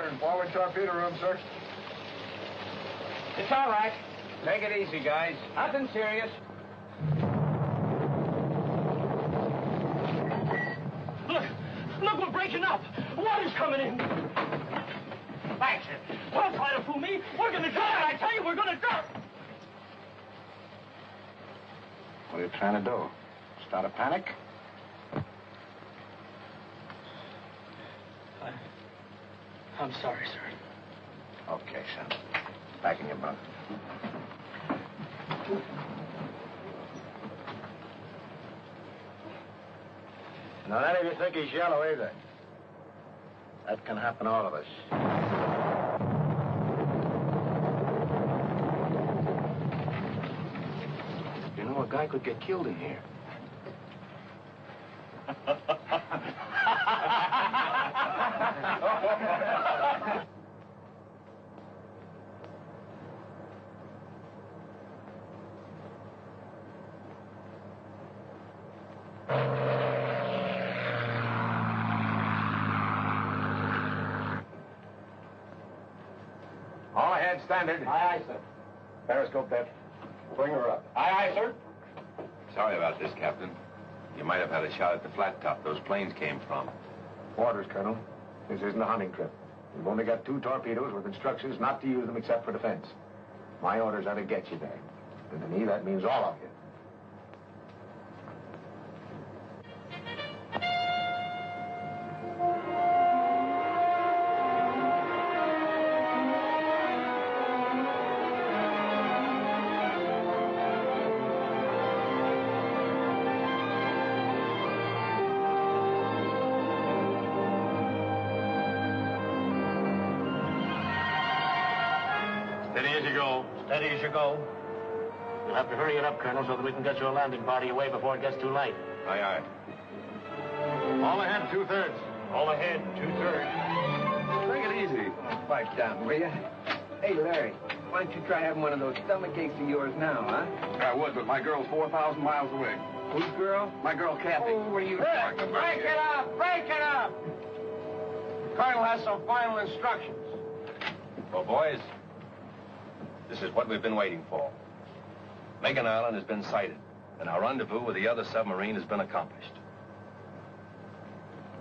modern forward torpedo room, sir. It's all right. Take it easy, guys. Nothing serious. Look, we're breaking up. Water's coming in. Thanks. Don't try to fool me. We're going to die. I tell you, we're going to die. What are you trying to do? Start a panic? I'm sorry, sir. Okay, son. Back in your bunk. Now, none of you think he's yellow, either. That can happen to all of us. You know, a guy could get killed in here. Standard. Aye, aye, sir. Periscope depth. Bring her up. Aye, aye, sir. Sorry about this, Captain. You might have had a shot at the flat top those planes came from. Orders, Colonel. This isn't a hunting trip. We've only got 2 torpedoes with instructions not to use them except for defense. My orders are to get you there. And to me, that means all of you. Colonel, so that we can get your landing party away before it gets too late. Aye, aye. All ahead, 2/3. All ahead, 2/3. Take it easy. Pipe down, will you? Hey, Larry, why don't you try having one of those stomach aches of yours now, huh? I would, but my girl's 4,000 miles away. Whose girl? My girl, Kathy. Oh, what are you talking about? Break it up! Break it up! The Colonel has some final instructions. Well, boys, this is what we've been waiting for. Makin Island has been sighted, and our rendezvous with the other submarine has been accomplished.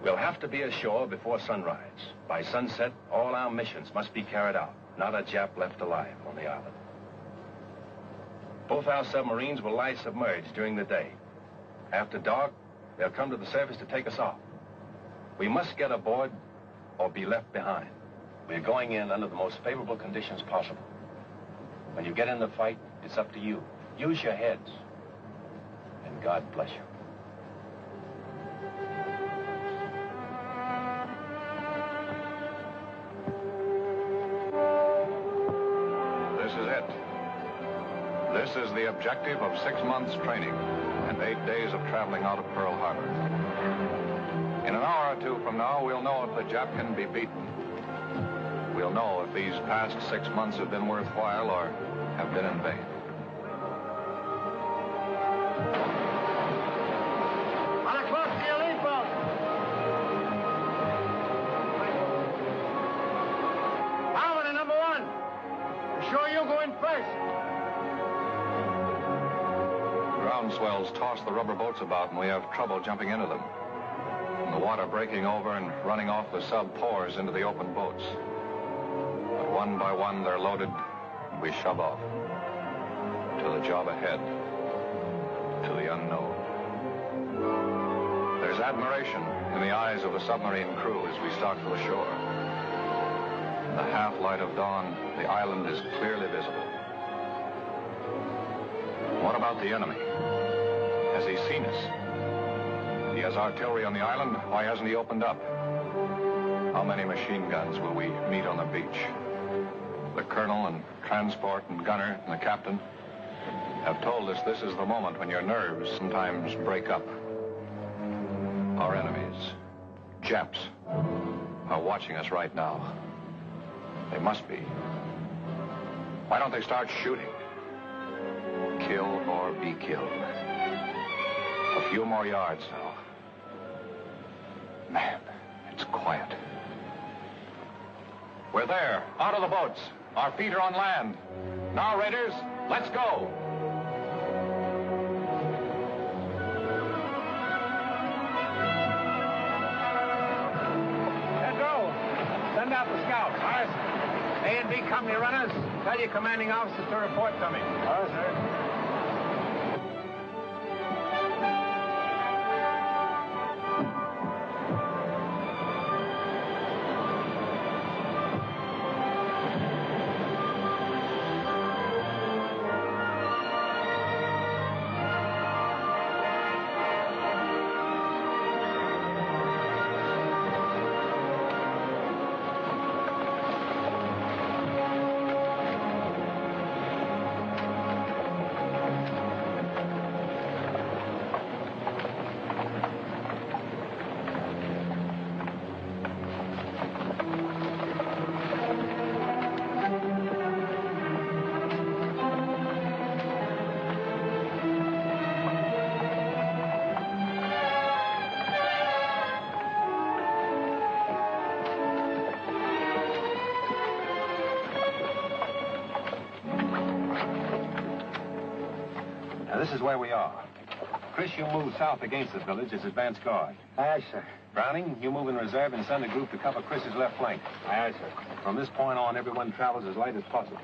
We'll have to be ashore before sunrise. By sunset, all our missions must be carried out. Not a Jap left alive on the island. Both our submarines will lie submerged during the day. After dark, they'll come to the surface to take us off. We must get aboard or be left behind. We're going in under the most favorable conditions possible. When you get in the fight, it's up to you. Use your heads, and God bless you. This is it. This is the objective of 6 months training and 8 days of traveling out of Pearl Harbor. In an hour or two from now, we'll know if the Jap can be beaten. We'll know if these past 6 months have been worthwhile or have been in vain. Toss the rubber boats about and we have trouble jumping into them. And the water breaking over and running off the sub pours into the open boats. But one by one they're loaded and we shove off. To the job ahead. To the unknown. There's admiration in the eyes of the submarine crew as we start for the shore. In the half light of dawn, the island is clearly visible. What about the enemy? Has he seen us? He has artillery on the island. Why hasn't he opened up? How many machine guns will we meet on the beach? The colonel and transport and gunner and the captain have told us this is the moment when your nerves sometimes break up. Our enemies, Japs, are watching us right now. They must be. Why don't they start shooting? Kill or be killed. A few more yards now. Man, it's quiet. We're there, out of the boats. Our feet are on land. Now, Raiders, let's go. Tedrow, send out the scouts. Ours. A and B company runners, tell your commanding officer to report to me. Ours, sir. This is where we are. Chris, you move south against the village as advance guard. Aye, aye, sir. Browning, you move in reserve and send a group to cover Chris's left flank. Aye, aye, sir. From this point on, everyone travels as light as possible.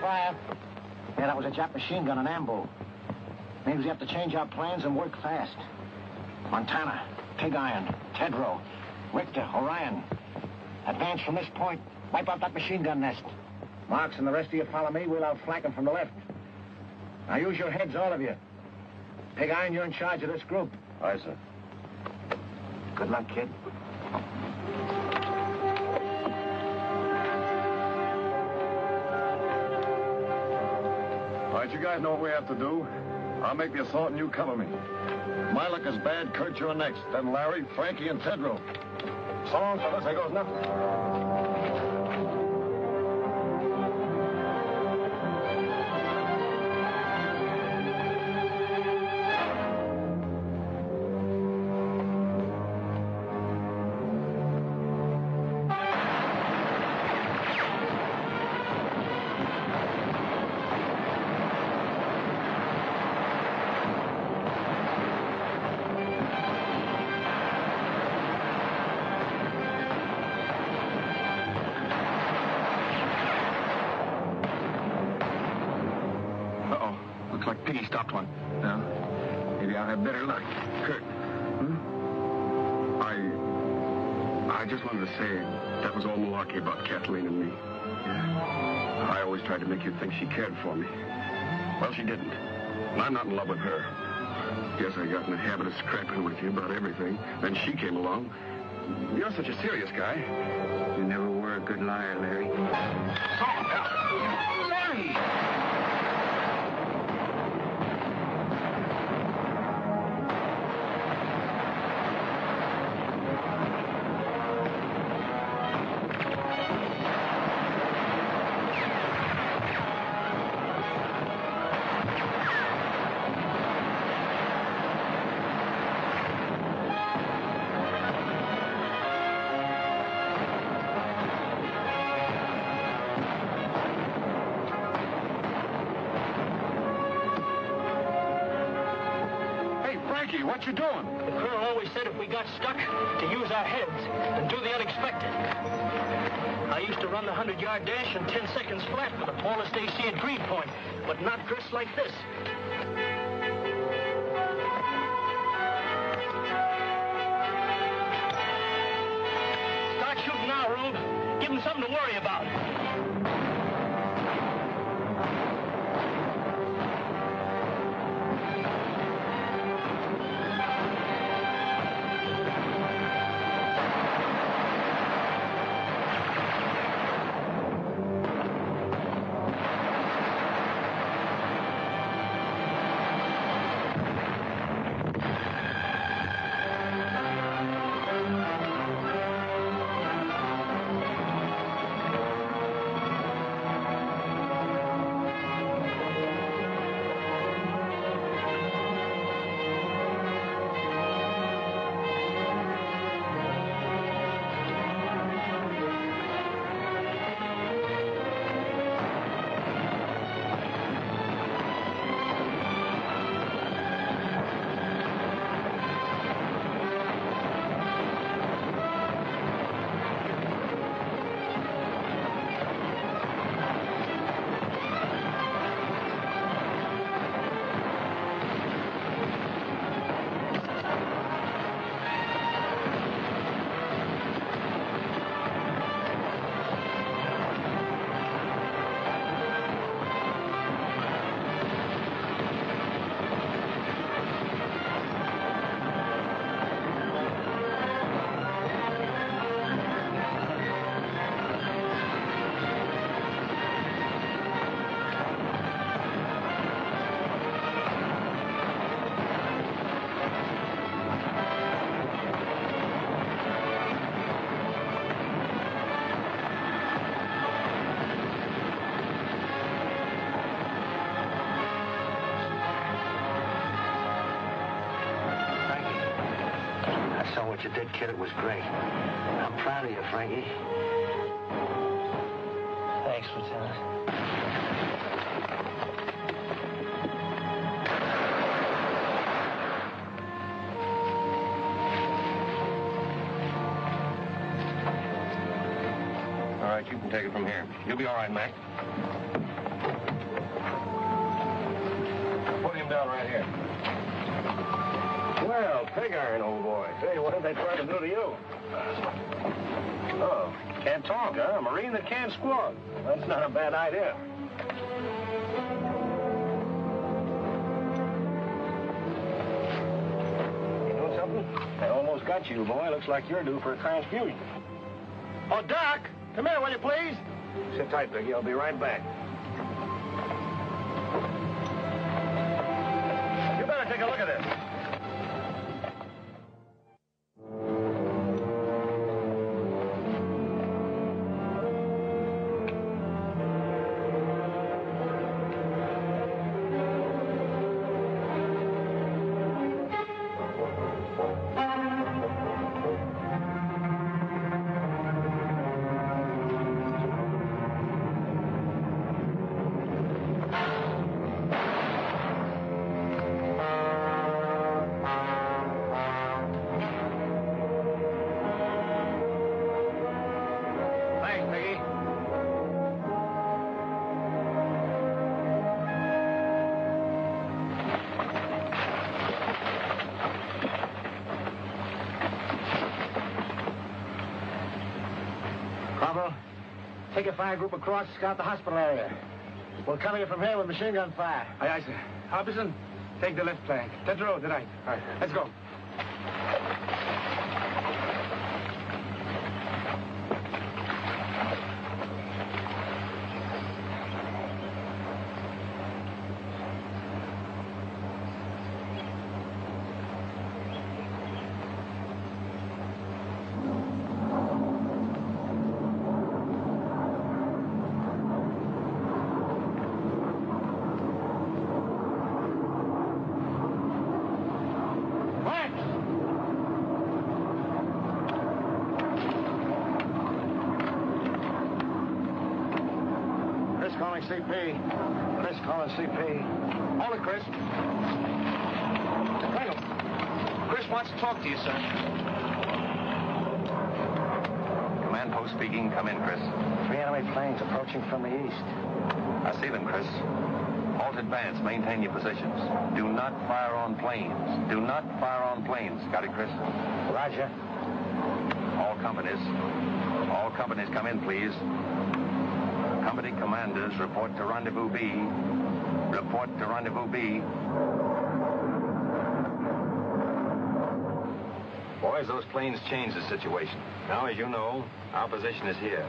Fire. Yeah, that was a Jap machine gun and ambo. Means we have to change our plans and work fast. Montana, Pig Iron, Tedrow, Richter, O'Ryan. Advance from this point. Wipe out that machine gun nest. Marks and the rest of you follow me. We'll outflank them from the left. Now use your heads, all of you. Pig Iron, you're in charge of this group. Aye, sir. Good luck, kid. All right, you guys know what we have to do. I'll make the assault and you cover me. My luck is bad, Kurt, you're next. Then Larry, Frankie, and Tedrow. So long, fellas, there goes nothing. think he stopped one. No? Maybe I'll have better luck. Kurt. Hmm? I just wanted to say that was all malarkey about Kathleen and me. Yeah. I always tried to make you think she cared for me. Well, she didn't. And I'm not in love with her. Guess I got in the habit of scrapping with you about everything. Then she came along. You're such a serious guy. You never were a good liar, Larry. Oh, Larry! What you doing? The colonel always said if we got stuck, to use our heads and do the unexpected. I used to run the 100-yard dash in 10 seconds flat for the tallest AC at Greenpoint, but not dressed like this. Start shooting now, Rube. Give him something to worry about. You did, kid. It was great. I'm proud of you, Frankie. Thanks, Lieutenant. All right, you can take it from here. You'll be all right, Mac. Put him down right here. Well, Pig Iron, old boy. Say, what did they try to do to you? Oh, can't talk, huh? A Marine that can't squawk. That's not a bad idea. You know something? They almost got you, boy. Looks like you're due for a transfusion. Oh, Doc! Come here, will you, please? Sit tight, Piggy. I'll be right back. You better take a look at this. Bravo. Take a fire group across, scout the hospital area. We'll cover you from here with machine gun fire. Aye, aye, sir. Harbison, take the left flank. Tedrow, the right. All right, let's go. CP. Chris calling CP. Hold it, Chris. Colonel, Chris wants to talk to you, sir. Command post speaking. Come in, Chris. Three enemy planes approaching from the east. I see them, Chris. Halt advance. Maintain your positions. Do not fire on planes. Do not fire on planes. Got it, Chris? Roger. All companies. All companies come in, please. Company commanders, report to Rendezvous B. Report to Rendezvous B. Boys, those planes changed the situation. Now, as you know, our position is here.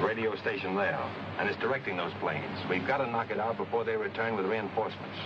The radio station there. And it's directing those planes. We've got to knock it out before they return with reinforcements.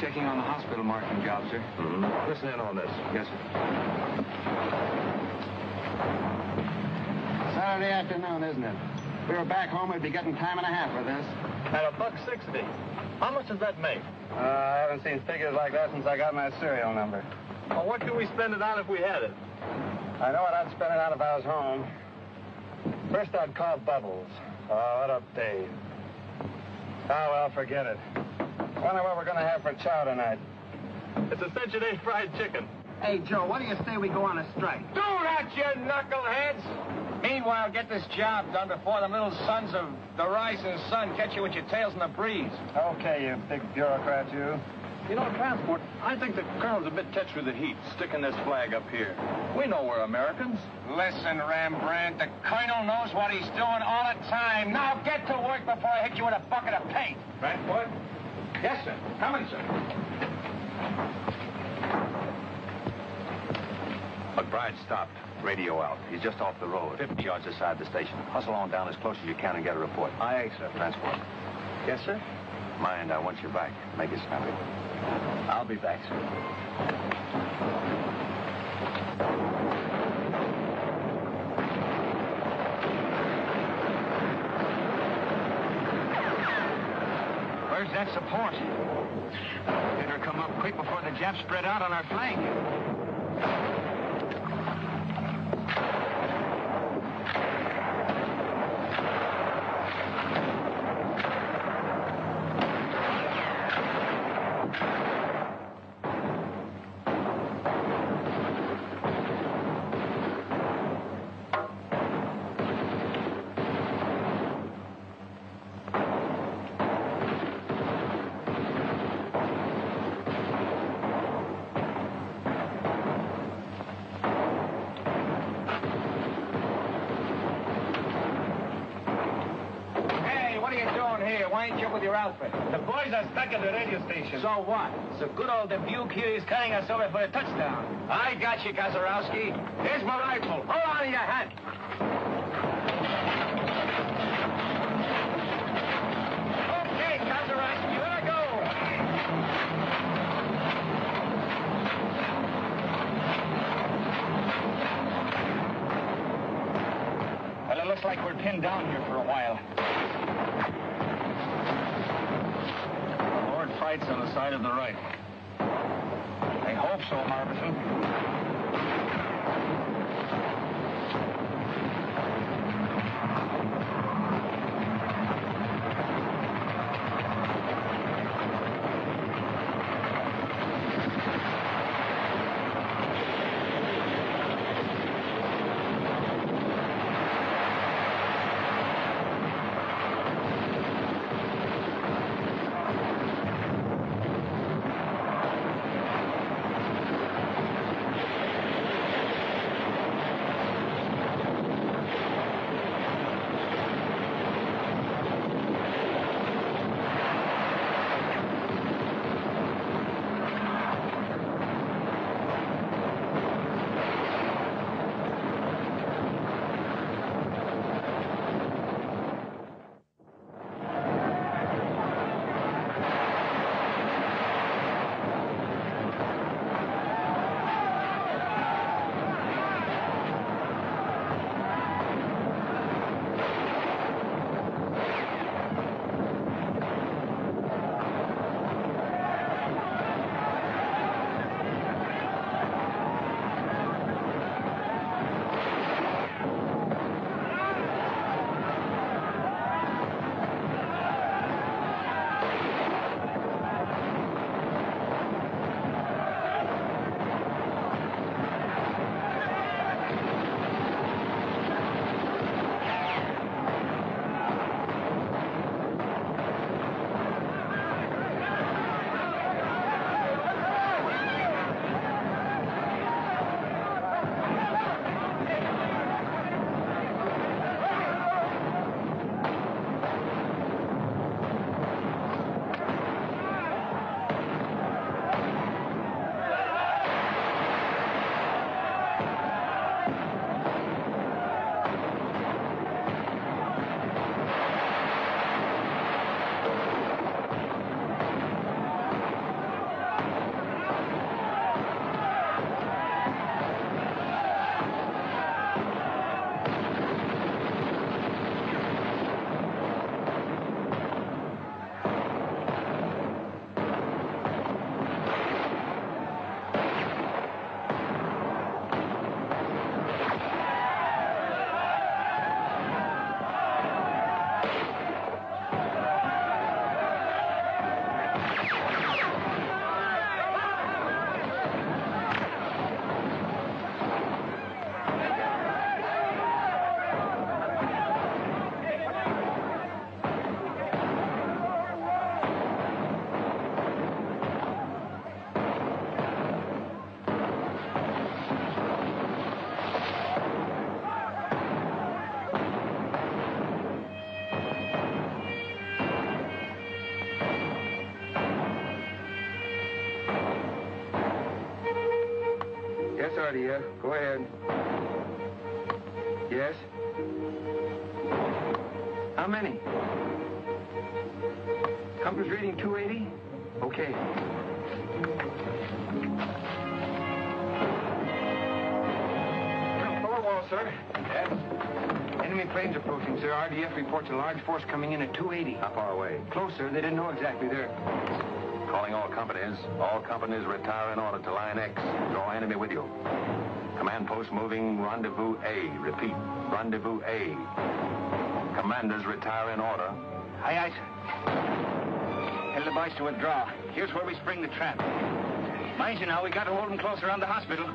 Checking on the hospital marking job, sir. Mm-hmm. Listen in on this. Yes, sir. Saturday afternoon, isn't it? If we were back home, we'd be getting time and a half for this. At $1.60. How much does that make? I haven't seen figures like that since I got my serial number. Well, what could we spend it on if we had it? I know what I'd spend it on if I was home. First, I'd call Bubbles. Oh, what a day. Oh, well, forget it. I wonder what we're going to have for chow tonight. It's a century fried chicken. Hey, Joe, what do you say we go on a strike? Do that, you knuckleheads! Meanwhile, get this job done before the little sons of the rising sun catch you with your tails in the breeze. Okay, you big bureaucrat, you. You know, Transport, I think the Colonel's a bit catch with the heat, sticking this flag up here. We know we're Americans. Listen, Rembrandt, the Colonel knows what he's doing all the time. Now get to work before I hit you with a bucket of paint. Transport? Yes, sir. Coming, sir. McBride stopped. Radio out. He's just off the road, 50 yards aside the station. Hustle on down as close as you can and get a report. Aye, aye, sir. Transport. Yes, sir. Mind, I want you back. Make it snappy. I'll be back, sir. Where's that support? Better come up quick before the Japs spread out on our flank. Back at the radio station. So what? So good old Dubuque here is carrying us over for a touchdown. I got you, Kazarowski. Here's my rifle. Hold on to your hat. Okay, Kazarowski, let her go. Well, it looks like we're pinned down here for a while. On the side of the right. I hope so, Harbison. Dear. Go ahead. Yes? How many? Compass reading 280? Okay. Thorwald sir. Yes? Enemy planes approaching, sir. RDF reports a large force coming in at 280. How far away? Closer. They didn't know exactly. They're... Calling all companies. All companies retire in order to Line X. No enemy with you. Command post moving rendezvous A. Repeat. Rendezvous A. Commanders retire in order. Aye, aye, sir. Tell the boys to withdraw. Here's where we spring the trap. Mind you now, we got to hold them close around the hospital.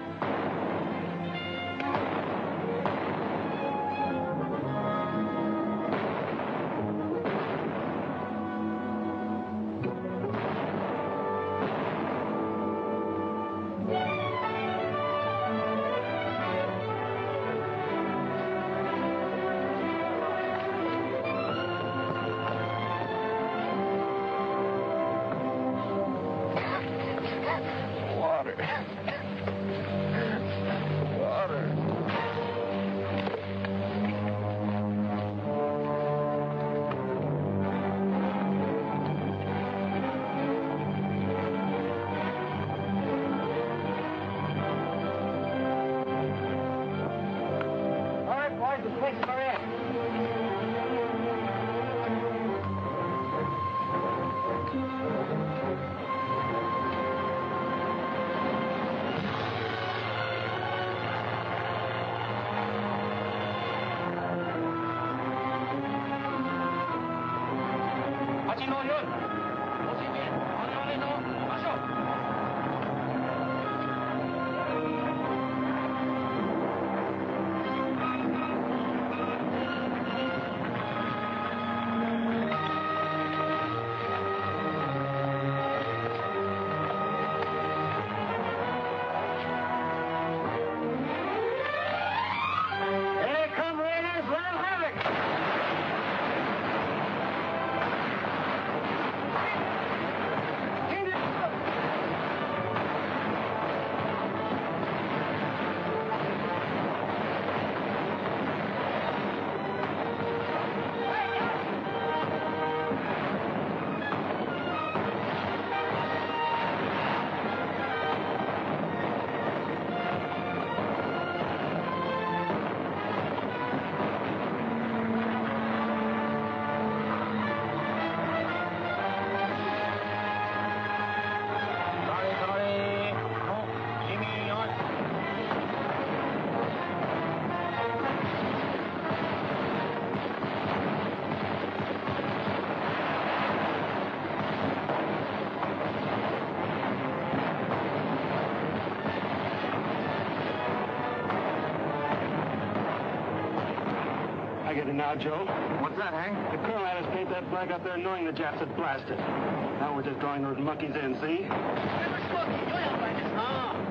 Now, Joe. What's that, Hank? The colonel had us paint that flag up there knowing the Japs had blasted. Now we're just drawing those monkeys in, see? Never smoking. You have like this, huh?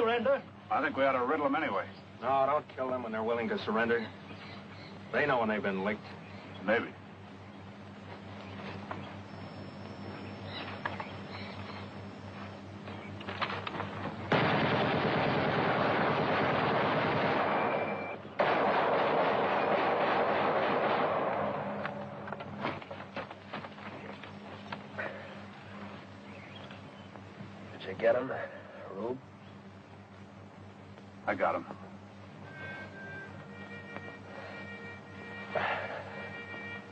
Surrender? I think we ought to riddle them anyway. No, don't kill them when they're willing to surrender. They know when they've been licked. Maybe. Did you get him, Rube? I got him.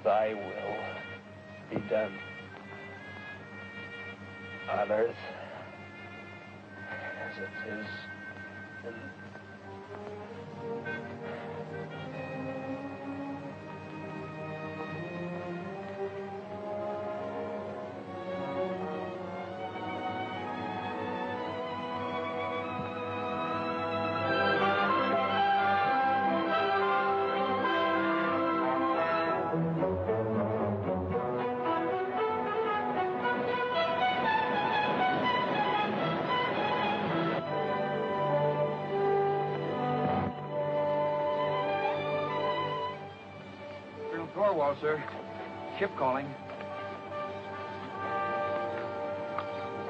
Thy will be done on earth as it is in Thorwald, sir. Ship calling.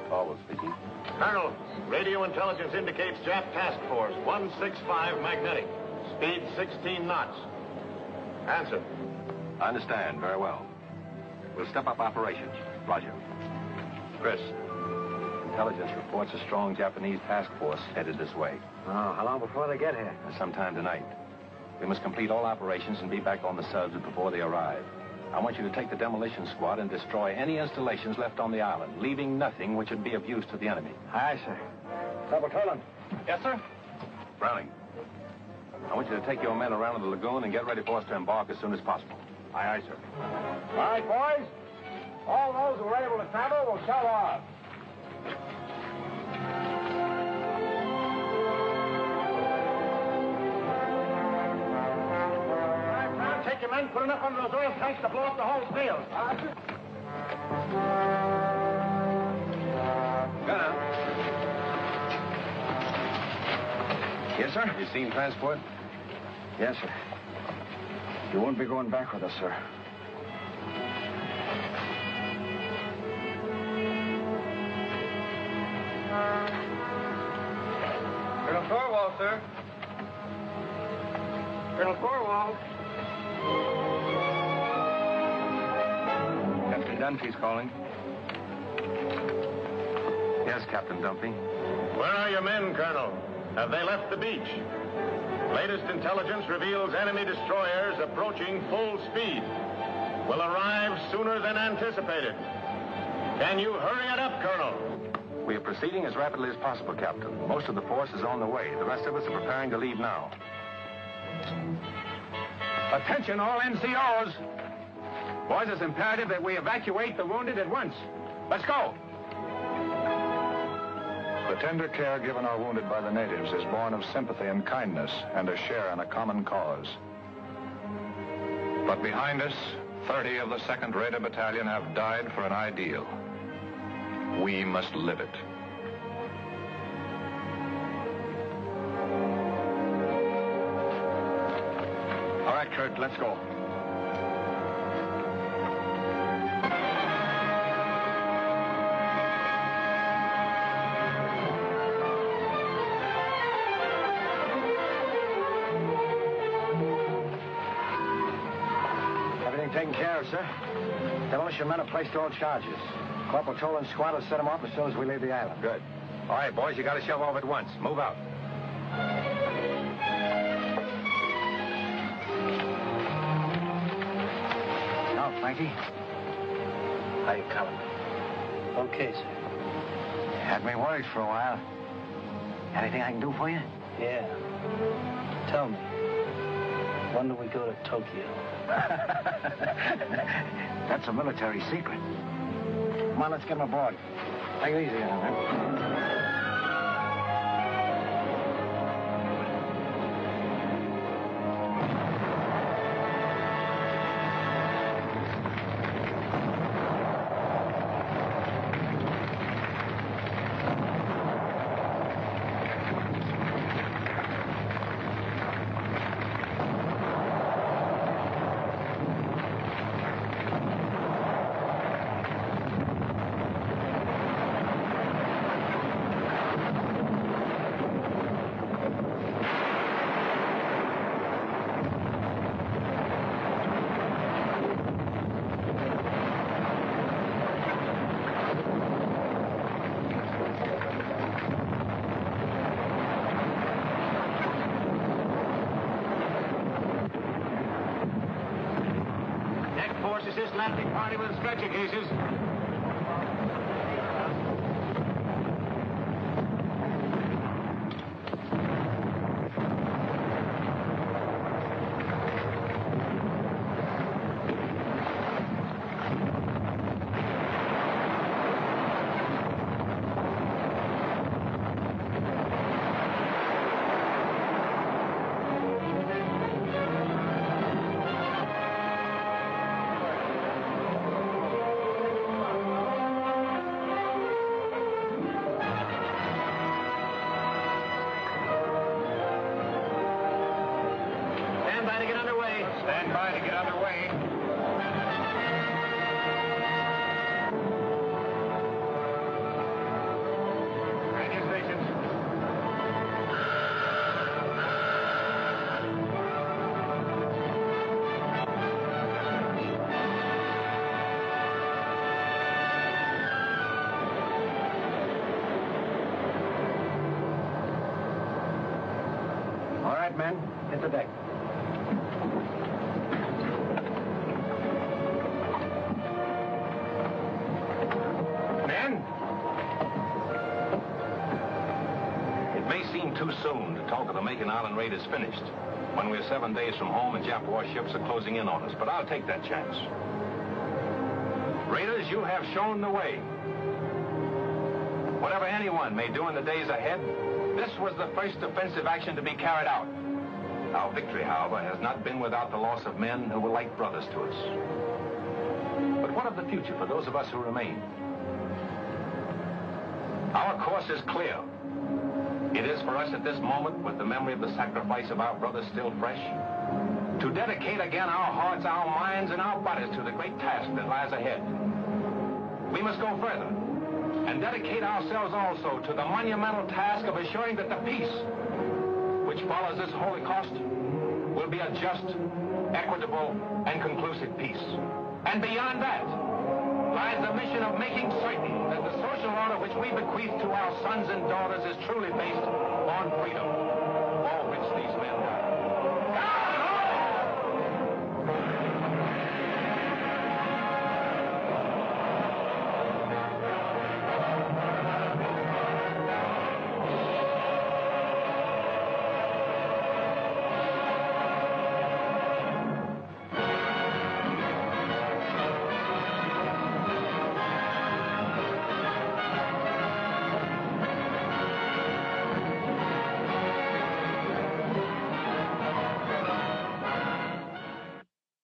Thorwald speaking. Colonel, radio intelligence indicates Jap Task Force 165 magnetic. Speed 16 knots. Answer. I understand. Very well. We'll step up operations. Roger. Chris, intelligence reports a strong Japanese task force headed this way. Oh, how long before they get here? Sometime tonight. We must complete all operations and be back on the subs before they arrive. I want you to take the demolition squad and destroy any installations left on the island, leaving nothing which would be of use to the enemy. Aye, sir. Corporal Tolan. Yes, sir. Browning, I want you to take your men around to the lagoon and get ready for us to embark as soon as possible. Aye, aye, sir. All right, boys. All those who are able to travel will shove off. Your men put enough under those oil tanks to blow up the whole field. Yes, sir? You seen transport? Yes, sir. You won't be going back with us, sir. Colonel Thorwald, sir. Colonel Thorwald. Captain Dunphy's calling. Yes, Captain Dunphy. Where are your men, Colonel? Have they left the beach? Latest intelligence reveals enemy destroyers approaching full speed. Will arrive sooner than anticipated. Can you hurry it up, Colonel? We are proceeding as rapidly as possible, Captain. Most of the force is on the way. The rest of us are preparing to leave now. Attention, all NCOs. Boys, it's imperative that we evacuate the wounded at once. Let's go. The tender care given our wounded by the natives is born of sympathy and kindness and a share in a common cause. But behind us, 30 of the 2nd Raider Battalion have died for an ideal. We must live it. All right, Kurt, let's go. Everything taken care of, sir. Demolition men have placed all charges. Corporal Tolan's squad will set them off as soon as we leave the island. Good. All right, boys, you got to shove off at once. Move out. Frankie? I come. Okay, sir. You had me worried for a while. Anything I can do for you? Yeah. Tell me. When do we go to Tokyo? That's a military secret. Come on, let's get him aboard. Take it easy, man. This landing party with stretcher cases. Makin Island raid is finished. When we're 7 days from home and Jap warships are closing in on us, but I'll take that chance. Raiders, you have shown the way. Whatever anyone may do in the days ahead, this was the first offensive action to be carried out. Our victory, however, has not been without the loss of men who were like brothers to us. But what of the future for those of us who remain? Our course is clear. It is for us at this moment, with the memory of the sacrifice of our brothers still fresh, to dedicate again our hearts, our minds, and our bodies to the great task that lies ahead. We must go further and dedicate ourselves also to the monumental task of assuring that the peace which follows this Holocaust will be a just, equitable, and conclusive peace. And beyond that lies the mission of making certain that the social order which we bequeath to our sons and daughters is truly based on freedom.